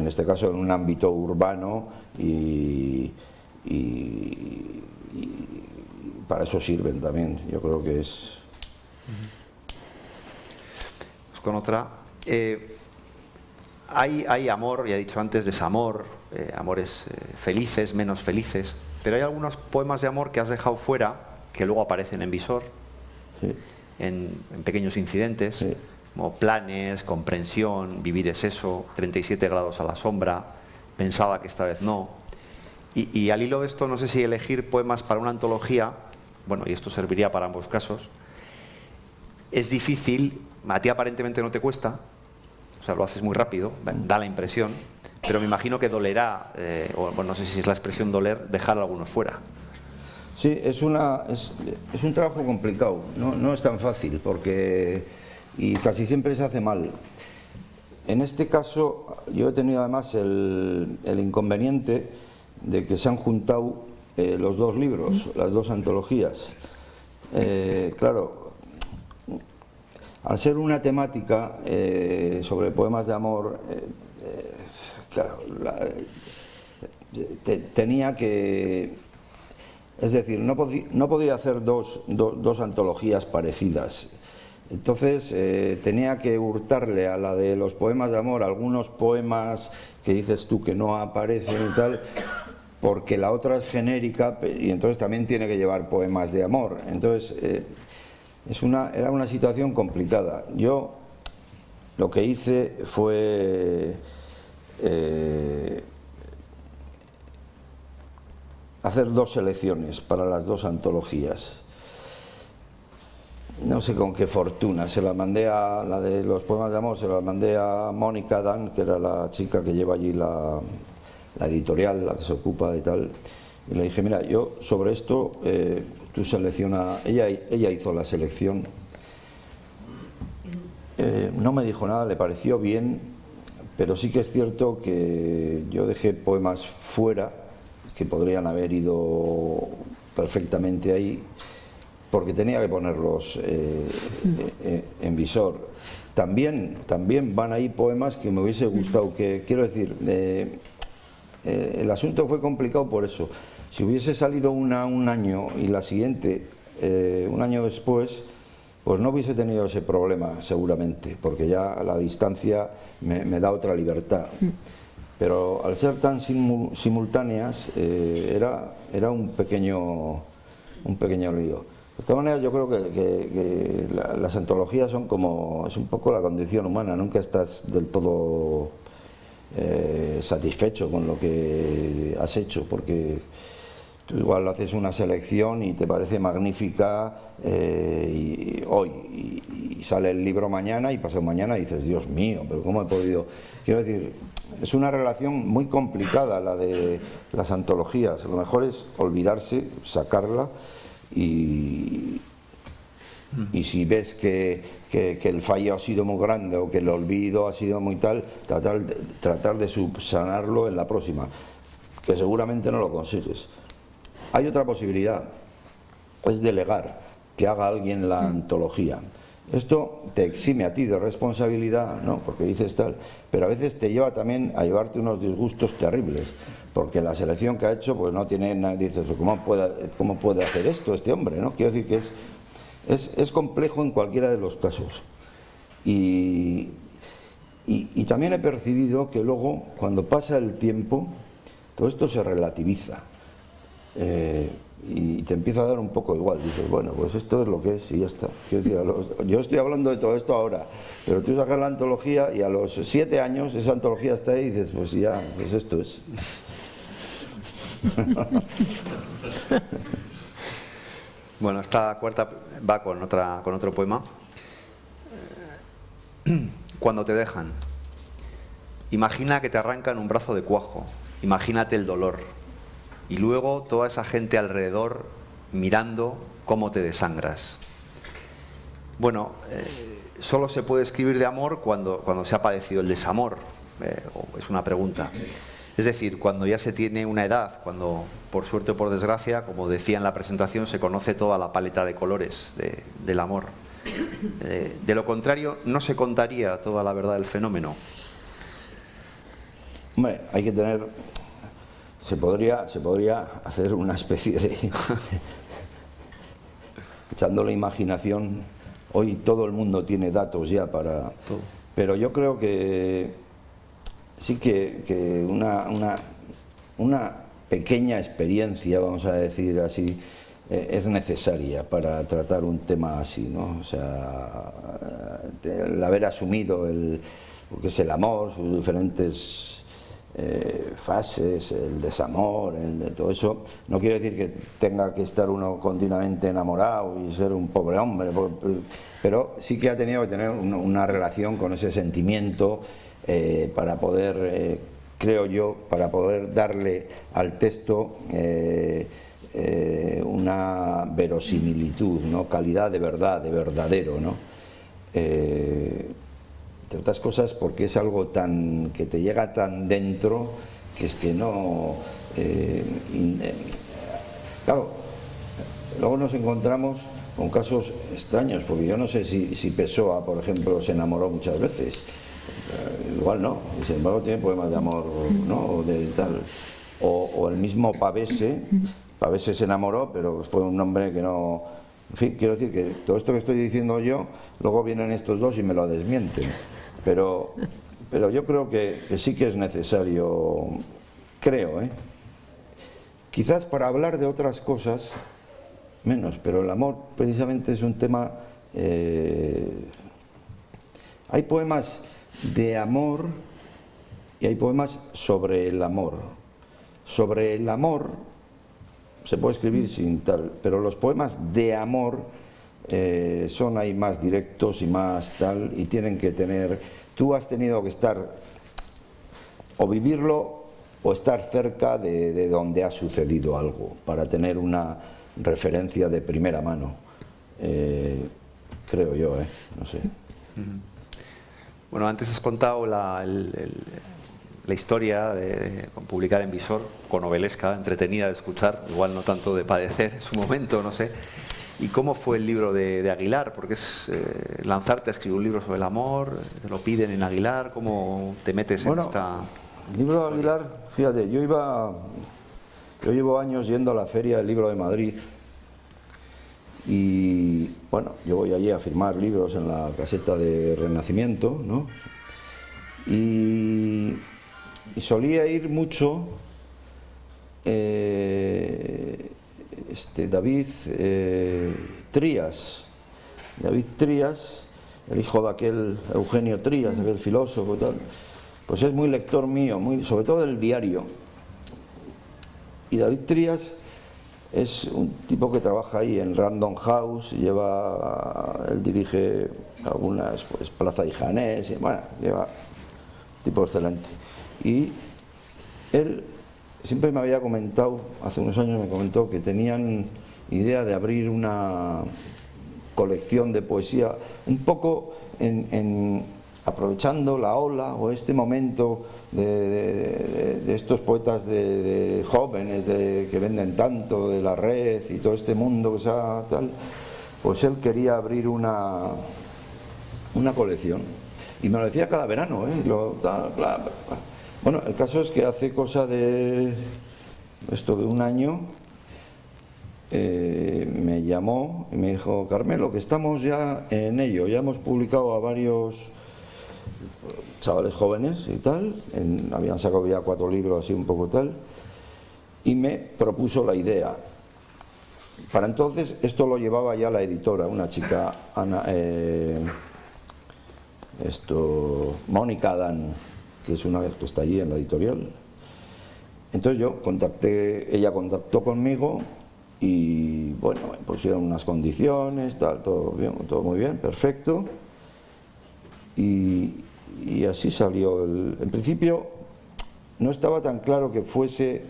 este caso en un ámbito urbano y para eso sirven también. Yo creo que es. Pues con otra. hay amor, ya he dicho antes, desamor, amores felices, menos felices, pero hay algunos poemas de amor que has dejado fuera, que luego aparecen en Visor, sí, en Pequeños Incidentes, sí, como Planes, Comprensión, Vivir es eso, 37 grados a la sombra, Pensaba que esta vez no. Y al hilo de esto, no sé si elegir poemas para una antología, bueno, y esto serviría para ambos casos, es difícil, a ti aparentemente no te cuesta, o sea, lo haces muy rápido, da la impresión, pero me imagino que dolerá, o bueno, no sé si es la expresión doler, dejar a algunos fuera. Sí, es un trabajo complicado, no es tan fácil, porque y casi siempre se hace mal. En este caso, yo he tenido además el inconveniente de que se han juntado los dos libros, las dos antologías. Claro, al ser una temática sobre poemas de amor, claro, tenía que... Es decir, no podía hacer dos antologías parecidas. Entonces tenía que hurtarle a la de los poemas de amor algunos poemas que dices tú que no aparecen y tal, porque la otra es genérica y entonces también tiene que llevar poemas de amor. Entonces era una situación complicada. Yo lo que hice fue hacer dos selecciones para las dos antologías. No sé con qué fortuna, se la mandé a la de los poemas de amor, se la mandé a Mónica Dan, que era la chica que lleva allí la editorial, la que se ocupa de tal, y le dije, mira, yo sobre esto, tú selecciona, ella hizo la selección, no me dijo nada, le pareció bien, pero sí que es cierto que yo dejé poemas fuera, que podrían haber ido perfectamente ahí, porque tenía que ponerlos en Visor. También van ahí poemas que me hubiese gustado, que quiero decir, el asunto fue complicado por eso. Si hubiese salido una un año y la siguiente un año después, pues no hubiese tenido ese problema seguramente, porque ya a la distancia me da otra libertad. Pero al ser tan simultáneas era un pequeño lío. De todas maneras, yo creo que las antologías son como... Es un poco la condición humana, nunca estás del todo satisfecho con lo que has hecho, porque tú igual haces una selección y te parece magnífica hoy, y sale el libro mañana y pasado mañana y dices, Dios mío, pero ¿cómo he podido...? Quiero decir, es una relación muy complicada la de las antologías. Lo mejor es olvidarse, sacarla... Y si ves que el fallo ha sido muy grande o que el olvido ha sido muy tal, tratar de subsanarlo en la próxima, que seguramente no lo consigues. Hay otra posibilidad, es delegar, que haga alguien la antología. Esto te exime a ti de responsabilidad, ¿no? Porque dices tal, pero a veces te lleva también a llevarte unos disgustos terribles, porque la selección que ha hecho pues no tiene nada, dices, ¿cómo puede hacer esto este hombre, ¿no? Quiero decir que es complejo en cualquiera de los casos. Y también he percibido que luego, cuando pasa el tiempo, todo esto se relativiza. Y te empieza a dar un poco igual, dices, bueno, pues esto es lo que es y ya está. Yo estoy hablando de todo esto ahora, pero tú sacas la antología y a los 7 años esa antología está ahí y dices, pues ya, pues esto es. Bueno, esta cuarta va con otro poema. Cuando te dejan. Imagina que te arrancan un brazo de cuajo, imagínate el dolor. Y luego toda esa gente alrededor mirando cómo te desangras. Bueno, solo se puede escribir de amor cuando se ha padecido el desamor. Es una pregunta. Es decir, cuando ya se tiene una edad, cuando por suerte o por desgracia, como decía en la presentación, se conoce toda la paleta de colores del amor. De lo contrario, no se contaría toda la verdad del fenómeno. Hombre, hay que tener... Se podría hacer una especie de... echando la imaginación. Hoy todo el mundo tiene datos ya para... Pero yo creo que sí que una pequeña experiencia, vamos a decir así, es necesaria para tratar un tema así, ¿no? O sea, el haber asumido lo que es el amor, sus diferentes fases, el desamor, todo eso, no quiero decir que tenga que estar uno continuamente enamorado y ser un pobre hombre, pero sí que ha tenido que tener una relación con ese sentimiento para poder, creo yo, para poder darle al texto una verosimilitud, ¿no? Calidad de verdad, de verdadero, ¿no? Entre otras cosas porque es algo tan que te llega tan dentro que es que no... claro, luego nos encontramos con casos extraños, porque yo no sé si Pessoa, por ejemplo, se enamoró muchas veces. Igual no, y sin embargo tiene poemas de amor, ¿no? De tal. O el mismo Pavese. Pavese se enamoró, pero fue un hombre que no... En fin, quiero decir que todo esto que estoy diciendo yo, luego vienen estos dos y me lo desmienten. Pero yo creo que sí que es necesario, creo, ¿eh? Quizás para hablar de otras cosas, menos, pero el amor precisamente es un tema... hay poemas de amor y hay poemas sobre el amor. Sobre el amor se puede escribir sin tal, pero los poemas de amor son ahí más directos y más tal, y tienen que tener... Tú has tenido que estar o vivirlo o estar cerca de donde ha sucedido algo para tener una referencia de primera mano, creo yo, no sé. Bueno, antes has contado la historia de publicar en Visor, con novelesca, entretenida de escuchar, igual no tanto de padecer en su momento, no sé. ¿Y cómo fue el libro de Aguilar? Porque es lanzarte a escribir un libro sobre el amor, te lo piden en Aguilar, ¿cómo te metes en esta...? El libro de Aguilar, fíjate, yo llevo años yendo a la Feria del Libro de Madrid y, bueno, yo voy allí a firmar libros en la caseta de Renacimiento, ¿no? Y solía ir mucho David Trías. David Trías, el hijo de aquel Eugenio Trías, aquel filósofo y tal, pues es muy lector mío, sobre todo del diario. Y David Trías es un tipo que trabaja ahí en Random House, él dirige algunas, pues, Plaza de Janés, y bueno, lleva... tipo excelente. Y él siempre me había comentado, hace unos años me comentó que tenían idea de abrir una colección de poesía, un poco aprovechando la ola o este momento de estos poetas de jóvenes que venden tanto, de la red y todo este mundo que sea tal, pues él quería abrir una colección. Y me lo decía cada verano, Bueno, el caso es que hace cosa de un año me llamó y me dijo: Carmelo, que estamos ya en ello, ya hemos publicado a varios chavales jóvenes y tal, habían sacado ya 4 libros así un poco tal, y me propuso la idea. Para entonces esto lo llevaba ya la editora, una chica, Ana... Mónica Dan, que es una que está allí en la editorial. Entonces yo contacté, ella contactó conmigo y, bueno, me pusieron unas condiciones, tal, todo muy bien, perfecto. Y así salió. En principio no estaba tan claro que fuese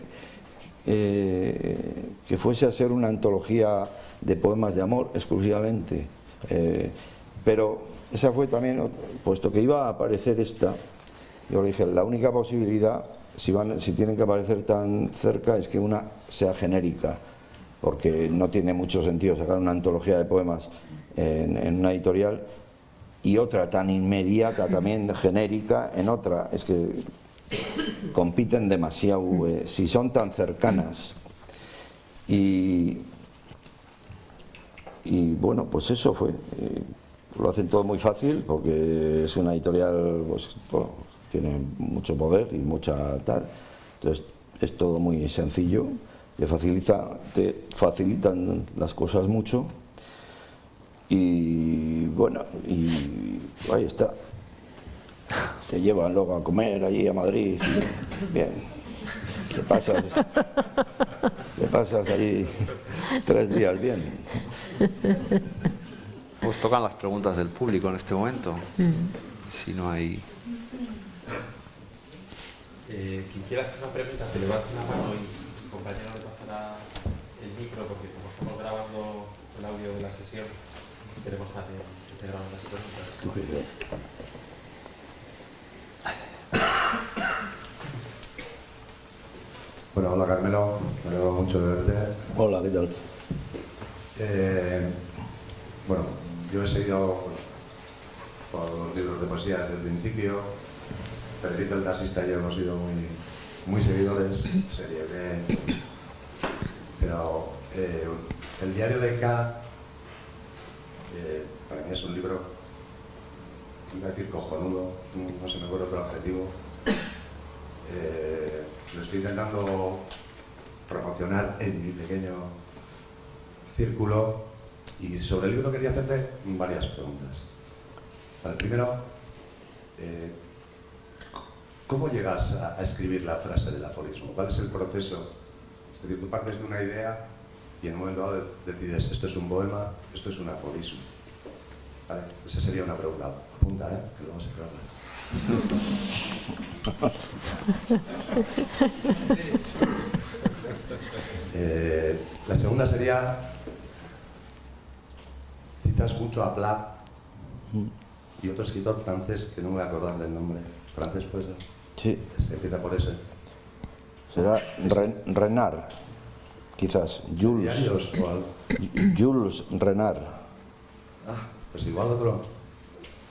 a ser una antología de poemas de amor exclusivamente, pero esa fue también, puesto que iba a aparecer esta, yo le dije, la única posibilidad, si tienen que aparecer tan cerca, es que una sea genérica, porque no tiene mucho sentido sacar una antología de poemas en una editorial y otra tan inmediata, también genérica, en otra. Es que compiten demasiado, si son tan cercanas. Y bueno, pues eso fue... Lo hacen todo muy fácil porque es una editorial, pues, bueno, tienen mucho poder y mucha tal. Entonces es todo muy sencillo, te facilitan las cosas mucho y bueno, y ahí está. Te llevan luego a comer allí a Madrid, y, bien, te pasas allí 3 días bien. Pues tocan las preguntas del público en este momento, si no hay... Quien quiera hacer una pregunta, se levante la mano y mi compañero le pasará el micro, porque como estamos grabando el audio de la sesión, queremos hacer las preguntas. Bueno, hola Karmelo, me alegro mucho de verte. Hola, ¿qué tal? Bueno, yo he seguido por los libros de poesía desde el principio. Pedrito el taxista y yo hemos sido muy seguidores, pero el Diario de K, para mí es un libro, iba a decir cojonudo, no se me acuerdo otro adjetivo. Lo estoy intentando promocionar en mi pequeño círculo y sobre el libro quería hacerte varias preguntas. Vale, primero, ¿cómo llegas a escribir la frase del aforismo? ¿Cuál es el proceso? Es decir, tú partes de una idea y en un momento dado decides esto es un poema, esto es un aforismo. Vale, esa sería una pregunta. Apunta, que luego se trata. La segunda sería, citas mucho a Pla y otro escritor francés que no me voy a acordar del nombre. ¿Francés puede ser? Sí. Se empieza por ese. Será Renard, quizás. Jules Renard. Ah, pues igual otro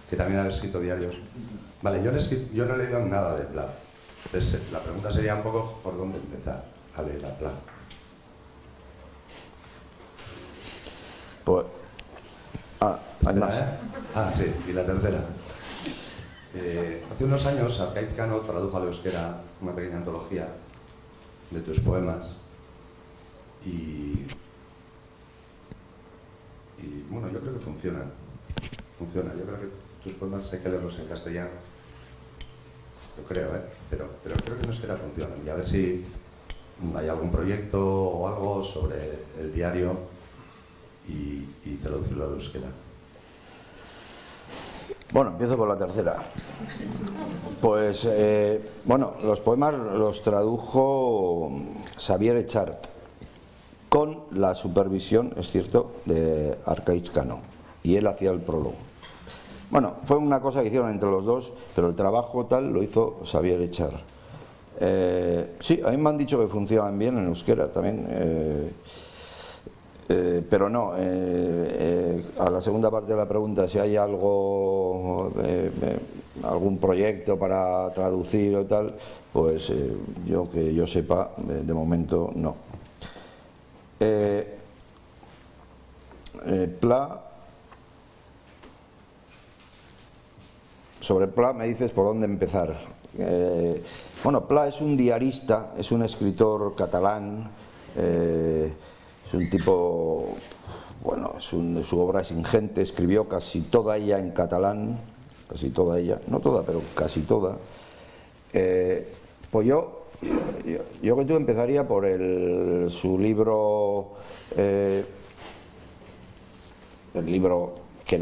que también ha escrito diarios. Vale, yo no he leído nada de Pla. Entonces, la pregunta sería un poco por dónde empezar a leer a Pla. Pues... Ah, hay más. Ah, sí, y la tercera. Hace unos años, Arkaitz Cano tradujo al euskera una pequeña antología de tus poemas y bueno, yo creo que funciona. Yo creo que tus poemas hay que leerlos en castellano, yo creo, pero creo que en euskera funcionan. Y a ver si hay algún proyecto o algo sobre el diario y traducirlo al euskera. Bueno, empiezo con la tercera. Pues, bueno, los poemas los tradujo Xavier Echart con la supervisión, es cierto, de Arkaitz Cano, y él hacía el prólogo. Bueno, fue una cosa que hicieron entre los dos, pero el trabajo tal lo hizo Xavier Echart. Sí, a mí me han dicho que funcionan bien en euskera también. Pero no, a la segunda parte de la pregunta, si hay algo, algún proyecto para traducir o tal, pues yo que yo sepa, de momento no. Pla, sobre Pla me dices por dónde empezar. Bueno, Pla es un diarista, es un escritor catalán. Es un tipo, bueno, su obra es ingente, escribió casi toda ella en catalán, casi toda ella, no toda, pero casi toda. Pues yo que tú empezaría por su libro, el libro que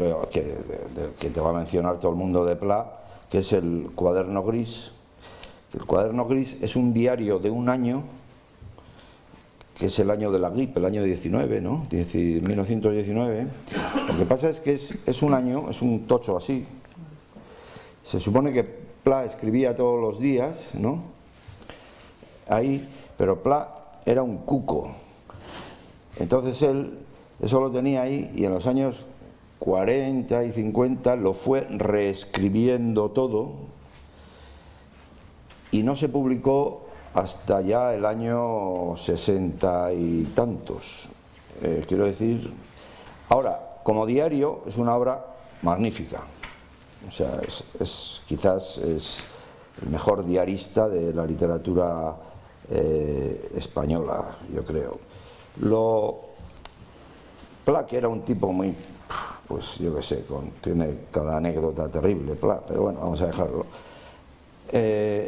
te va a mencionar todo el mundo de Pla, que es el Cuaderno Gris. El Cuaderno Gris es un diario de un año, que es el año de la gripe, el año 19, ¿no? 1919. Lo que pasa es que es un año, es un tocho así. Se supone que Pla escribía todos los días, ¿no? Ahí, pero Pla era un cuco. Entonces él, eso lo tenía ahí, y en los años 40 y 50 lo fue reescribiendo todo, y no se publicó hasta ya el año 60 y tantos. Quiero decir, ahora, como diario, es una obra magnífica. O sea, quizás es el mejor diarista de la literatura española, yo creo. Pla, que era un tipo muy, pues yo qué sé, tiene cada anécdota terrible, Pla, pero bueno, vamos a dejarlo.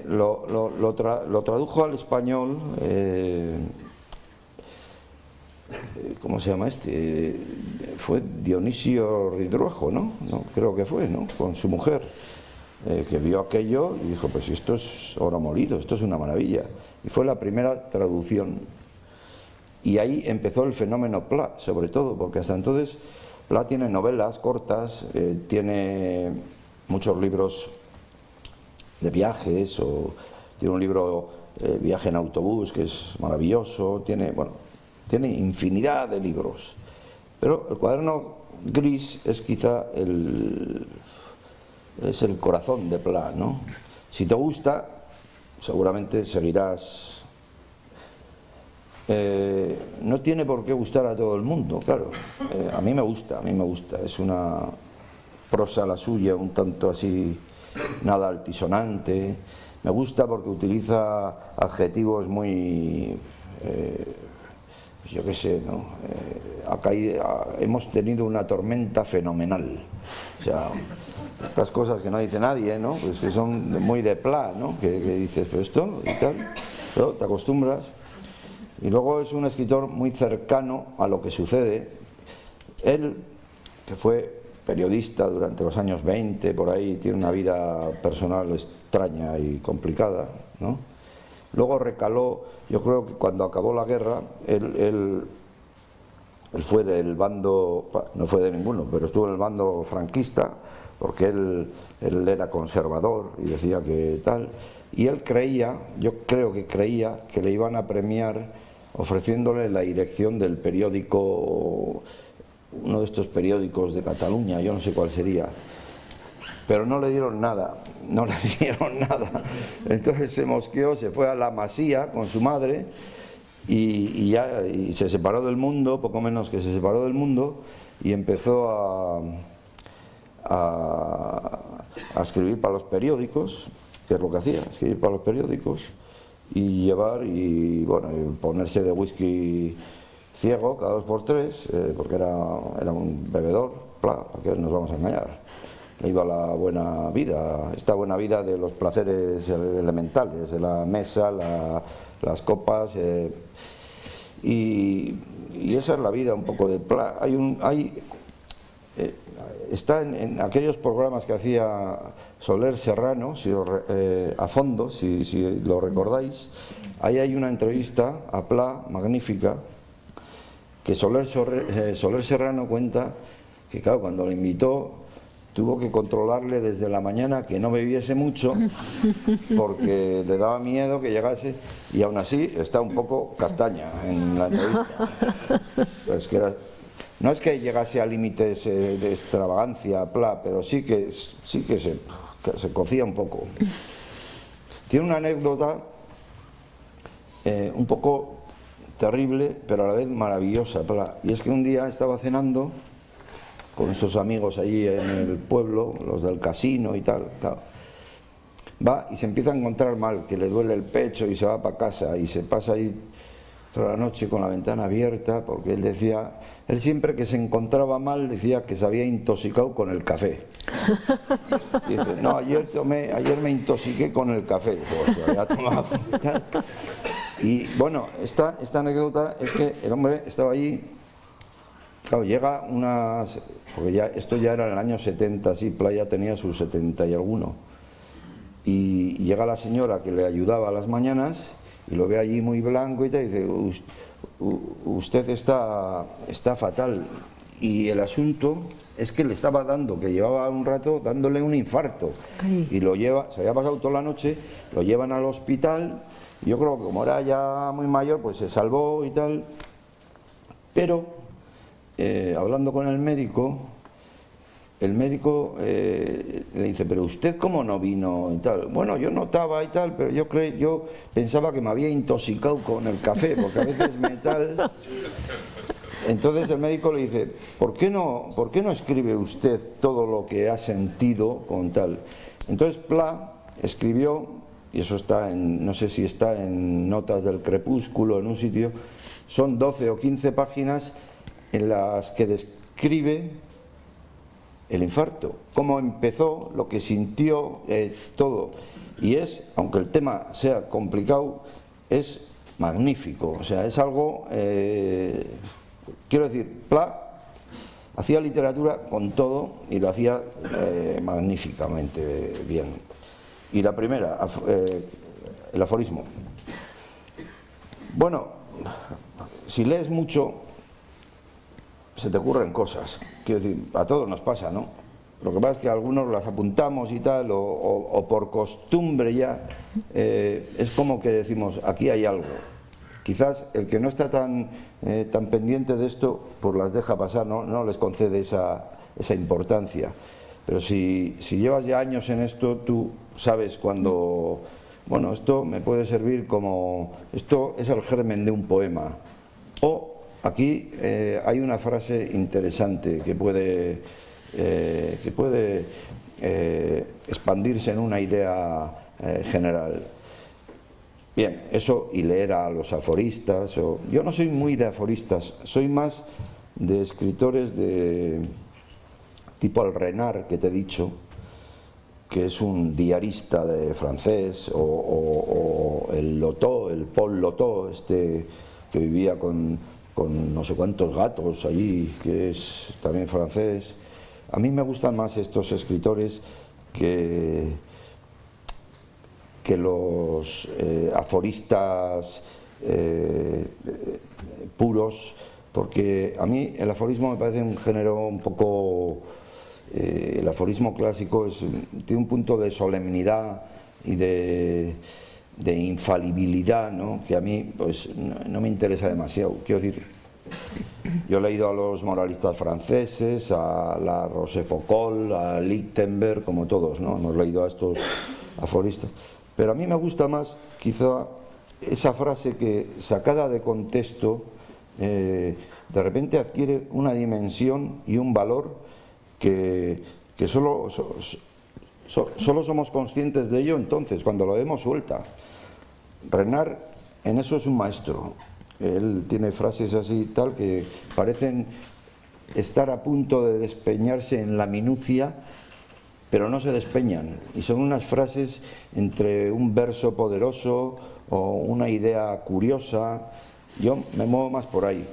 Lo tradujo al español, ¿cómo se llama este? Fue Dionisio Ridruejo, ¿no? Creo que fue, ¿no? Con su mujer, que vio aquello y dijo, pues esto es oro molido, esto es una maravilla. Y fue la primera traducción. Y ahí empezó el fenómeno Pla, sobre todo, porque hasta entonces Pla tiene novelas cortas, tiene muchos libros de viajes, o tiene un libro Viaje en autobús, que es maravilloso, tiene, bueno, tiene infinidad de libros. Pero el Cuaderno Gris es quizá el corazón de Pla, ¿no? Si te gusta, seguramente seguirás. No tiene por qué gustar a todo el mundo, claro. A mí me gusta, Es una prosa la suya, un tanto así, nada altisonante. Me gusta porque utiliza adjetivos muy, yo qué sé, ¿no? Hemos tenido una tormenta fenomenal. O sea, estas cosas que no dice nadie, ¿no? Pues que son muy de Pla, ¿no? Que dices, pues esto y tal, pero te acostumbras. Y luego es un escritor muy cercano a lo que sucede. Él, que fue periodista durante los años 20, por ahí, tiene una vida personal extraña y complicada, ¿no? Luego recaló, yo creo que cuando acabó la guerra, él fue del bando, no fue de ninguno, pero estuvo en el bando franquista, porque él era conservador y decía que tal. Y él creía, yo creo que creía, que le iban a premiar ofreciéndole la dirección del periódico, uno de estos periódicos de Cataluña, yo no sé cuál sería, pero no le dieron nada, entonces se mosqueó, se fue a la Masía con su madre y se separó del mundo, poco menos que se separó del mundo, y empezó a escribir para los periódicos, que es lo que hacía, escribir para los periódicos y llevar y, bueno, y ponerse de whisky ciego cada 2 por 3, porque era un bebedor, ¿para qué nos vamos a engañar? Le iba la buena vida, esta buena vida de los placeres elementales, de la mesa, las copas, y esa es la vida un poco de Pla. Está en aquellos programas que hacía Soler Serrano, a fondo, si lo recordáis. Ahí hay una entrevista a Pla magnífica, que Soler Serrano cuenta que, claro, cuando lo invitó tuvo que controlarle desde la mañana que no bebiese mucho porque le daba miedo que llegase, y aún así está un poco castaña en la entrevista. Pues que no es que llegase a límites de extravagancia, Pla, pero sí que se cocía un poco. Tiene una anécdota un poco terrible, pero a la vez maravillosa, Pla. Y es que un día estaba cenando con sus amigos allí en el pueblo, los del casino y tal, claro. Va y se empieza a encontrar mal, que le duele el pecho y se va para casa y se pasa ahí toda la noche con la ventana abierta, porque él siempre que se encontraba mal decía que se había intoxicado con el café. Y dice, no, ayer me intoxiqué con el café, pues, se había tomado. Y bueno, esta anécdota es que el hombre estaba allí, claro, llega unas, porque ya, esto ya era en el año 70, sí, Pla ya tenía sus 70 y alguno, y llega la señora que le ayudaba a las mañanas y lo ve allí muy blanco y tal, y dice, usted está fatal, y el asunto es que le estaba dando, que llevaba un rato dándole un infarto. Ay. Y se había pasado toda la noche, lo llevan al hospital. Yo creo que como era ya muy mayor, pues se salvó y tal, pero hablando con el médico le dice, pero usted cómo no vino y tal. Bueno, yo notaba y tal, pero yo pensaba que me había intoxicado con el café, porque a veces me tal. Entonces el médico le dice, ¿por qué no escribe usted todo lo que ha sentido con tal? Entonces Pla escribió, y eso está en, no sé si está en Notas del Crepúsculo, en un sitio, son 12 o 15 páginas en las que describe el infarto, cómo empezó, lo que sintió, todo. Y es, aunque el tema sea complicado, es magnífico, o sea, es algo, quiero decir, Pla hacía literatura con todo y lo hacía magníficamente bien. Y la primera, el aforismo. Bueno, si lees mucho, se te ocurren cosas. Quiero decir, a todos nos pasa, ¿no? Lo que pasa es que algunos las apuntamos y tal, o por costumbre ya, es como que decimos, aquí hay algo. Quizás el que no está tan pendiente de esto, pues las deja pasar, no les concede esa importancia. Pero si llevas ya años en esto, tú sabes cuando, bueno, esto me puede servir como, esto es el germen de un poema. O aquí hay una frase interesante que puede expandirse en una idea general. Bien, eso y leer a los aforistas. Yo no soy muy de aforistas, soy más de escritores de tipo el Renard que te he dicho, que es un diarista de francés, o el Lotó, el Paul Lotó, este que vivía con no sé cuántos gatos allí, que es también francés. A mí me gustan más estos escritores que los aforistas puros, porque a mí el aforismo me parece un género un poco... el aforismo clásico tiene un punto de solemnidad y de infalibilidad, ¿no?, que a mí pues, no me interesa demasiado. Quiero decir, yo he leído a los moralistas franceses, a la Rochefoucauld, a Lichtenberg, como todos, ¿no?, hemos leído a estos aforistas. Pero a mí me gusta más, quizá, esa frase que, sacada de contexto, de repente adquiere una dimensión y un valor que solo somos conscientes de ello entonces, cuando lo vemos suelta. Renard, en eso es un maestro. Él tiene frases así tal que parecen estar a punto de despeñarse en la minucia, pero no se despeñan, y son unas frases entre un verso poderoso o una idea curiosa. Yo me muevo más por ahí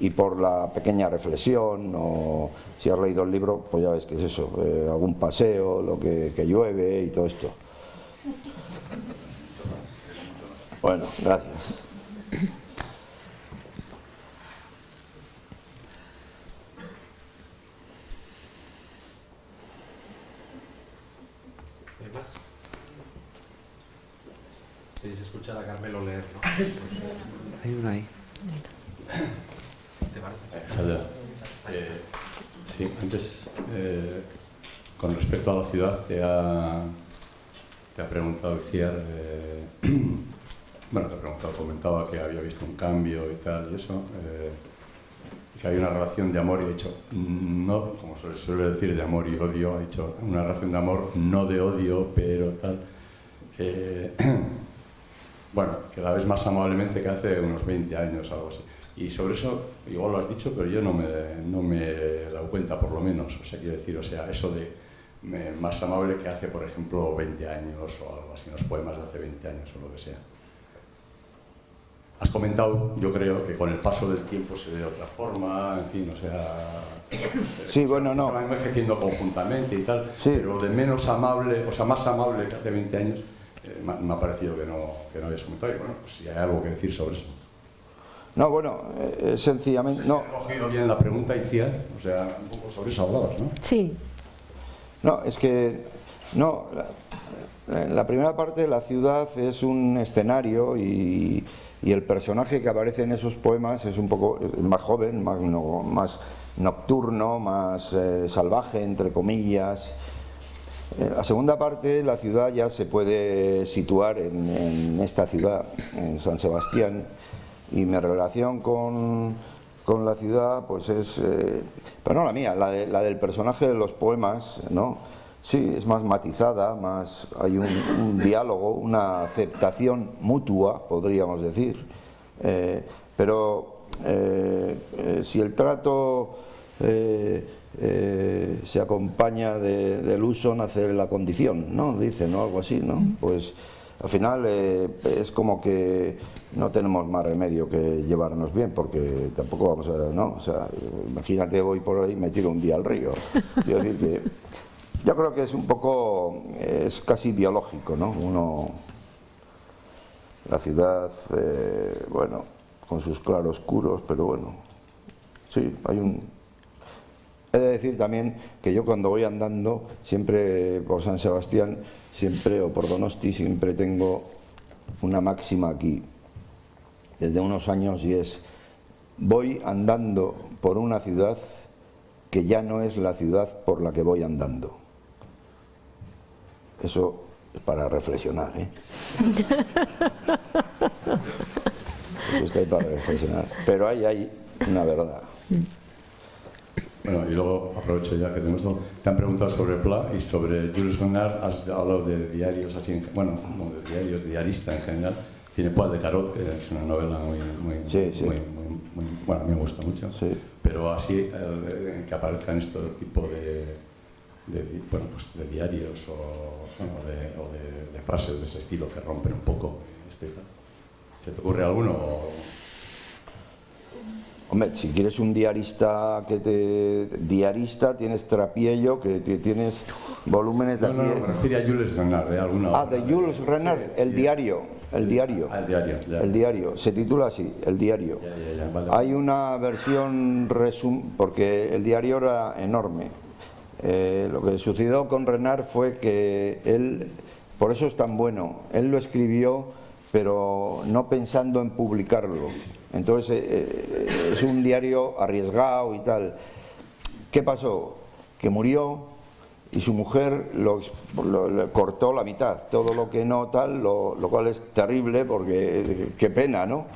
y por la pequeña reflexión, o si has leído el libro, pues ya ves que es eso, algún paseo, lo que llueve y todo esto. Bueno, gracias. Queréis escuchar a Karmelo leer, ¿no? Hay una ahí. ¿Te parece? Sí, antes, con respecto a la ciudad, te ha preguntado Itziar, bueno, te ha preguntado, comentaba que había visto un cambio y tal, y eso, y que hay una relación de amor, y ha dicho, no, como se suele decir, de amor y odio, ha dicho, una relación de amor, no de odio, pero tal. Bueno, que la ves más amablemente que hace unos 20 años, algo así. Y sobre eso, igual lo has dicho, pero yo no me he dado cuenta, por lo menos. O sea, quiero decir, o sea, eso de más amable que hace, por ejemplo, 20 años o algo así, los poemas de hace 20 años o lo que sea. Has comentado, yo creo, que con el paso del tiempo se ve de otra forma, en fin, o sea... Sí, bueno, no. Se van envejeciendo conjuntamente y tal, sí. Pero de menos amable, o sea, más amable que hace 20 años, me ha parecido que no habías comentado, y bueno, pues si hay algo que decir sobre eso. No, bueno, sencillamente... No sé si he cogido bien la pregunta, Itziar, o sea, un poco sobre eso hablabas, ¿no? Sí. No, es que... No, la primera parte, la ciudad es un escenario y el personaje que aparece en esos poemas es un poco más joven, más nocturno, más salvaje, entre comillas. La segunda parte, la ciudad ya se puede situar en esta ciudad, en San Sebastián, y mi relación con la ciudad pues es, pero no la mía, la del personaje de los poemas, ¿no? Sí, es más matizada, más hay un diálogo, una aceptación mutua, podríamos decir. Pero si el trato se acompaña del uso, nace la condición, ¿no? Dicen, ¿no? Algo así, ¿no? Pues al final es como que no tenemos más remedio que llevarnos bien, porque tampoco vamos a... ¿no? O sea, imagínate, voy por ahí y me tiro un día al río. Quiero decir que... Yo creo que es un poco, es casi biológico, ¿no? Uno, la ciudad, bueno, con sus claroscuros, pero bueno, sí, hay un... He de decir también que yo cuando voy andando, siempre por San Sebastián, siempre, o por Donosti, siempre tengo una máxima aquí, desde unos años, y es, voy andando por una ciudad que ya no es la ciudad por la que voy andando. Eso es para reflexionar, ¿eh? Eso está ahí para reflexionar. Pero ahí hay una verdad. Bueno, y luego aprovecho ya que tenemos todo. Te han preguntado sobre Pla y sobre Jules Renard. Has hablado de diarios, así, bueno, no de diarios, diarista en general. Tiene Pla de Carot, que es una novela muy, bueno, a mí me gusta mucho. Sí. Pero así, que aparezcan este tipo bueno, pues de diarios o de frases de ese estilo que rompen un poco. ¿Se te ocurre alguno? Hombre, si quieres un diarista que te... Diarista, tienes Trapiello, que tienes volúmenes de... No, me refería a Jules Renard, alguna... Ah, de Jules Renard, sí, el diario. El diario. Ah, el diario. Se titula así, El diario. Ya, vale. Hay una versión porque el diario era enorme. Lo que sucedió con Renard fue que él, por eso es tan bueno, él lo escribió, pero no pensando en publicarlo. Entonces es un diario arriesgado y tal. ¿Qué pasó? Que murió. Y su mujer lo cortó la mitad, todo lo que no tal, lo cual es terrible porque qué pena, ¿no?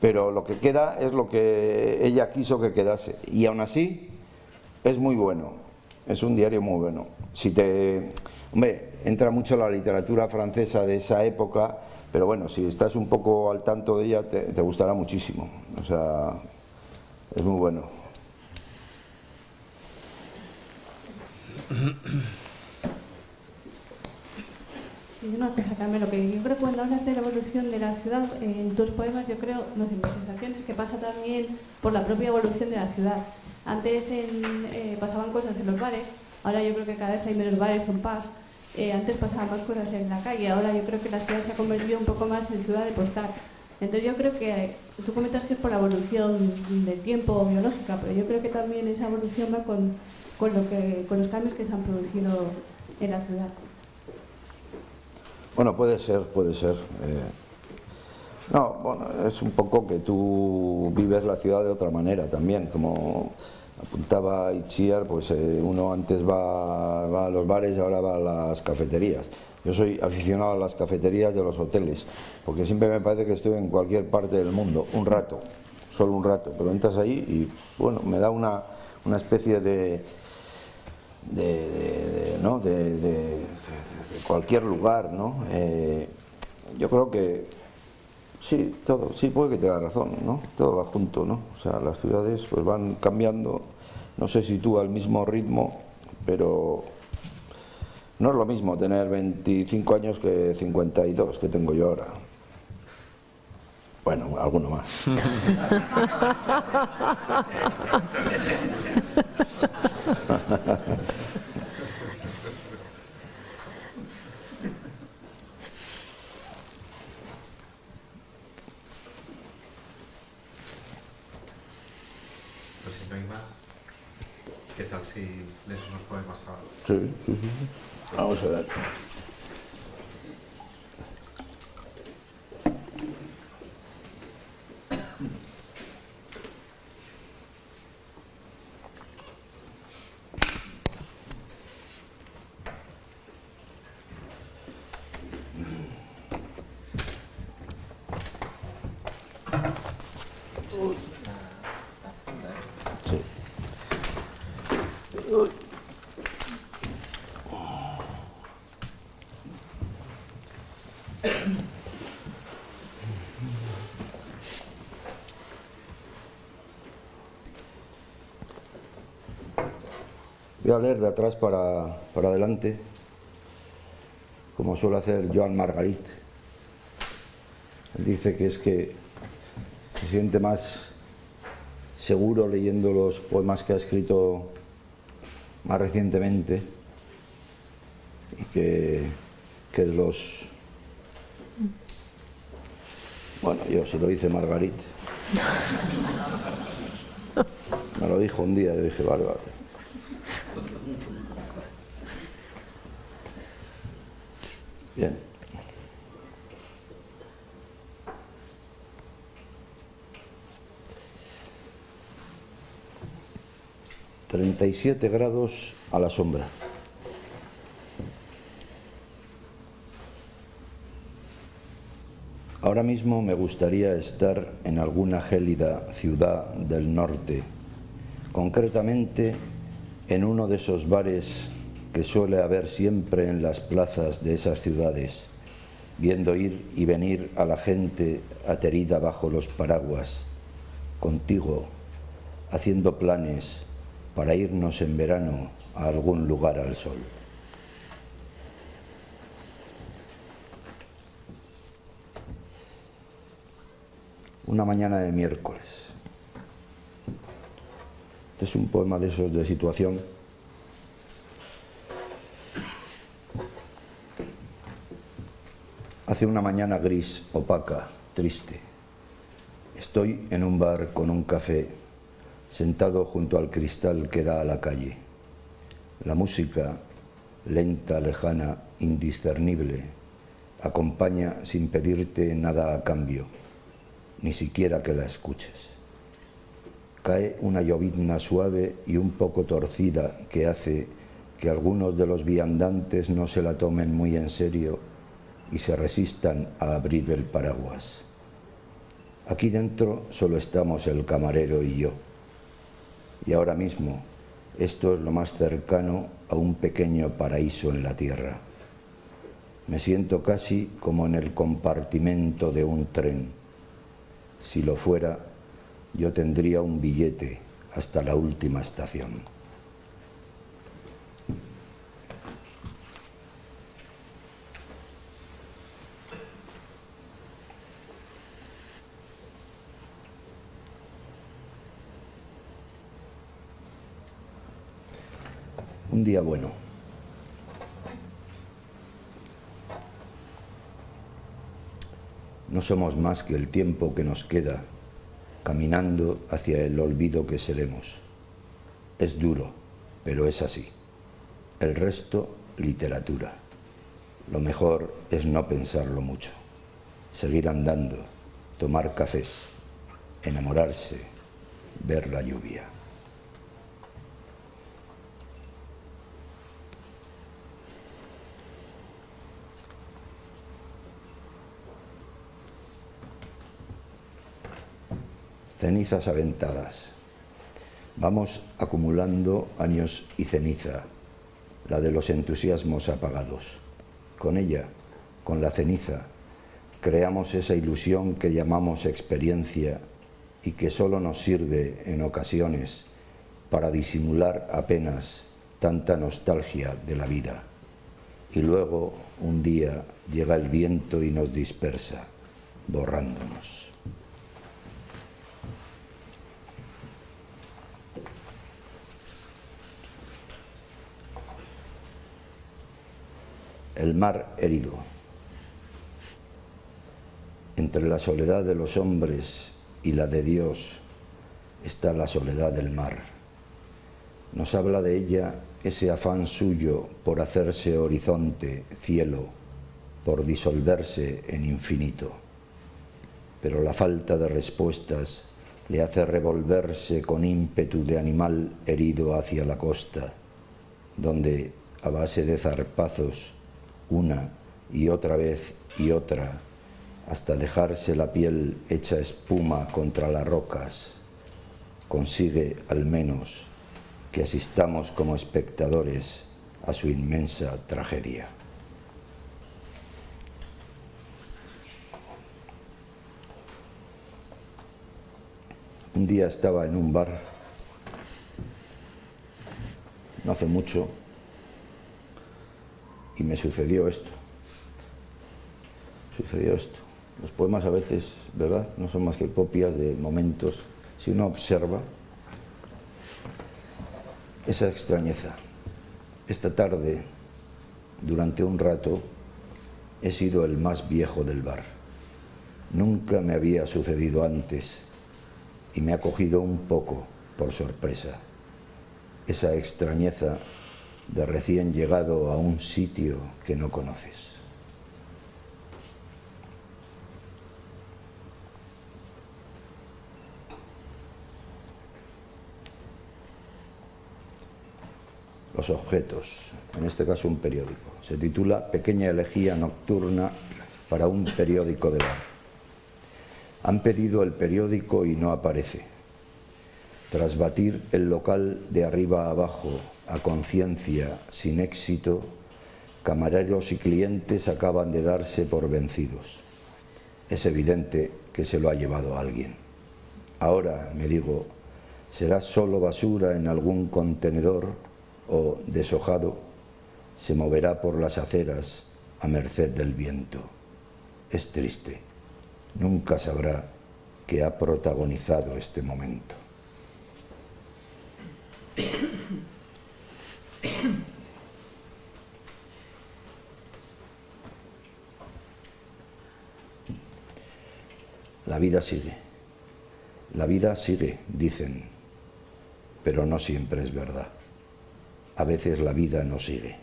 Pero lo que queda es lo que ella quiso que quedase. Y aún así es muy bueno, es un diario muy bueno. Hombre, entra mucho la literatura francesa de esa época, pero bueno, si estás un poco al tanto de ella te gustará muchísimo. O sea, es muy bueno. Sí, una cosa, Carmelo, que yo creo que cuando hablas de la evolución de la ciudad, en tus poemas, yo creo, no sé, mi sensación es que pasa también por la propia evolución de la ciudad. Antes pasaban cosas en los bares, ahora yo creo que cada vez hay menos bares en paz. Antes pasaban más cosas en la calle, ahora yo creo que la ciudad se ha convertido un poco más en ciudad de postal. Entonces yo creo que, tú comentas que es por la evolución del tiempo biológica, pero yo creo que también esa evolución va con los cambios que se han producido en la ciudad. Bueno, puede ser, puede ser. No, bueno, es un poco que tú vives la ciudad de otra manera también, como apuntaba Itziar, pues uno antes va a los bares y ahora va a las cafeterías. Yo soy aficionado a las cafeterías de los hoteles, porque siempre me parece que estoy en cualquier parte del mundo, un rato, solo un rato, pero entras ahí y, bueno, me da una especie de cualquier lugar, ¿no? Yo creo que sí, todo, sí puede que tenga razón, ¿no? Todo va junto, ¿no? O sea, las ciudades pues van cambiando, no sé si tú al mismo ritmo, pero... No es lo mismo tener 25 años que 52, que tengo yo ahora. Bueno, alguno más. Pues si no hay más, ¿qué tal si lees unos poemas ahora? Sí. Vamos a ver. Sí. Voy a leer de atrás para adelante, como suele hacer Joan Margarit. Él dice que es que se siente más seguro leyendo los poemas que ha escrito más recientemente y que los... Bueno, yo se lo hice Margarit. Me lo dijo un día y le dije, vale, vale. Bien. ...37 grados a la sombra. Ahora mismo me gustaría estar en alguna gélida ciudad del norte, concretamente en uno de esos bares que suele haber siempre en las plazas de esas ciudades, viendo ir y venir a la gente aterida bajo los paraguas, contigo, haciendo planes para irnos en verano a algún lugar al sol. Una mañana de miércoles. Este es un poema de esos de situación. Hace una mañana gris, opaca, triste. Estoy en un bar con un café, sentado junto al cristal que da a la calle. La música, lenta, lejana, indiscernible, acompaña sin pedirte nada a cambio, ni siquiera que la escuches. Cae una llovizna suave y un poco torcida que hace que algunos de los viandantes no se la tomen muy en serio y se resistan a abrir el paraguas. Aquí dentro solo estamos el camarero y yo. Y ahora mismo esto es lo más cercano a un pequeño paraíso en la tierra. Me siento casi como en el compartimento de un tren. Si lo fuera, yo tendría un billete hasta la última estación. Un día bueno. No somos más que el tiempo que nos queda caminando hacia el olvido que seremos. Es duro, pero es así. El resto, literatura. Lo mejor es no pensarlo mucho. Seguir andando, tomar cafés, enamorarse, ver la lluvia. Cenizas aventadas. Vamos acumulando años y ceniza, la de los entusiasmos apagados. Con ella, con la ceniza, creamos esa ilusión que llamamos experiencia y que solo nos sirve en ocasiones para disimular apenas tanta nostalgia de la vida. Y luego, un día, llega el viento y nos dispersa, borrándonos. El mar herido. Entre la soledad de los hombres y la de Dios está la soledad del mar. Nos habla de ella ese afán suyo por hacerse horizonte, cielo, por disolverse en infinito. Pero la falta de respuestas le hace revolverse con ímpetu de animal herido hacia la costa, donde, a base de zarpazos, una y otra, hasta dejarse la piel hecha espuma contra las rocas, consigue al menos que asistamos como espectadores a su inmensa tragedia. Un día estaba en un bar, no hace mucho, y me sucedió esto. Los poemas a veces, ¿verdad?, no son más que copias de momentos. Si uno observa esa extrañeza. Esta tarde, durante un rato, he sido el más viejo del bar. Nunca me había sucedido antes y me ha cogido un poco por sorpresa. Esa extrañeza de recién llegado a un sitio que no conoces. Los objetos, en este caso un periódico. Se titula Pequeña elegía nocturna para un periódico de bar. Han pedido el periódico y no aparece. Tras batir el local de arriba a abajo, a conciencia, sin éxito, camareros y clientes acaban de darse por vencidos. Es evidente que se lo ha llevado alguien. Ahora, me digo, será solo basura en algún contenedor o, deshojado, se moverá por las aceras a merced del viento. Es triste. Nunca sabrá que ha protagonizado este momento. La vida sigue. La vida sigue, dicen, pero no siempre es verdad. A veces la vida no sigue.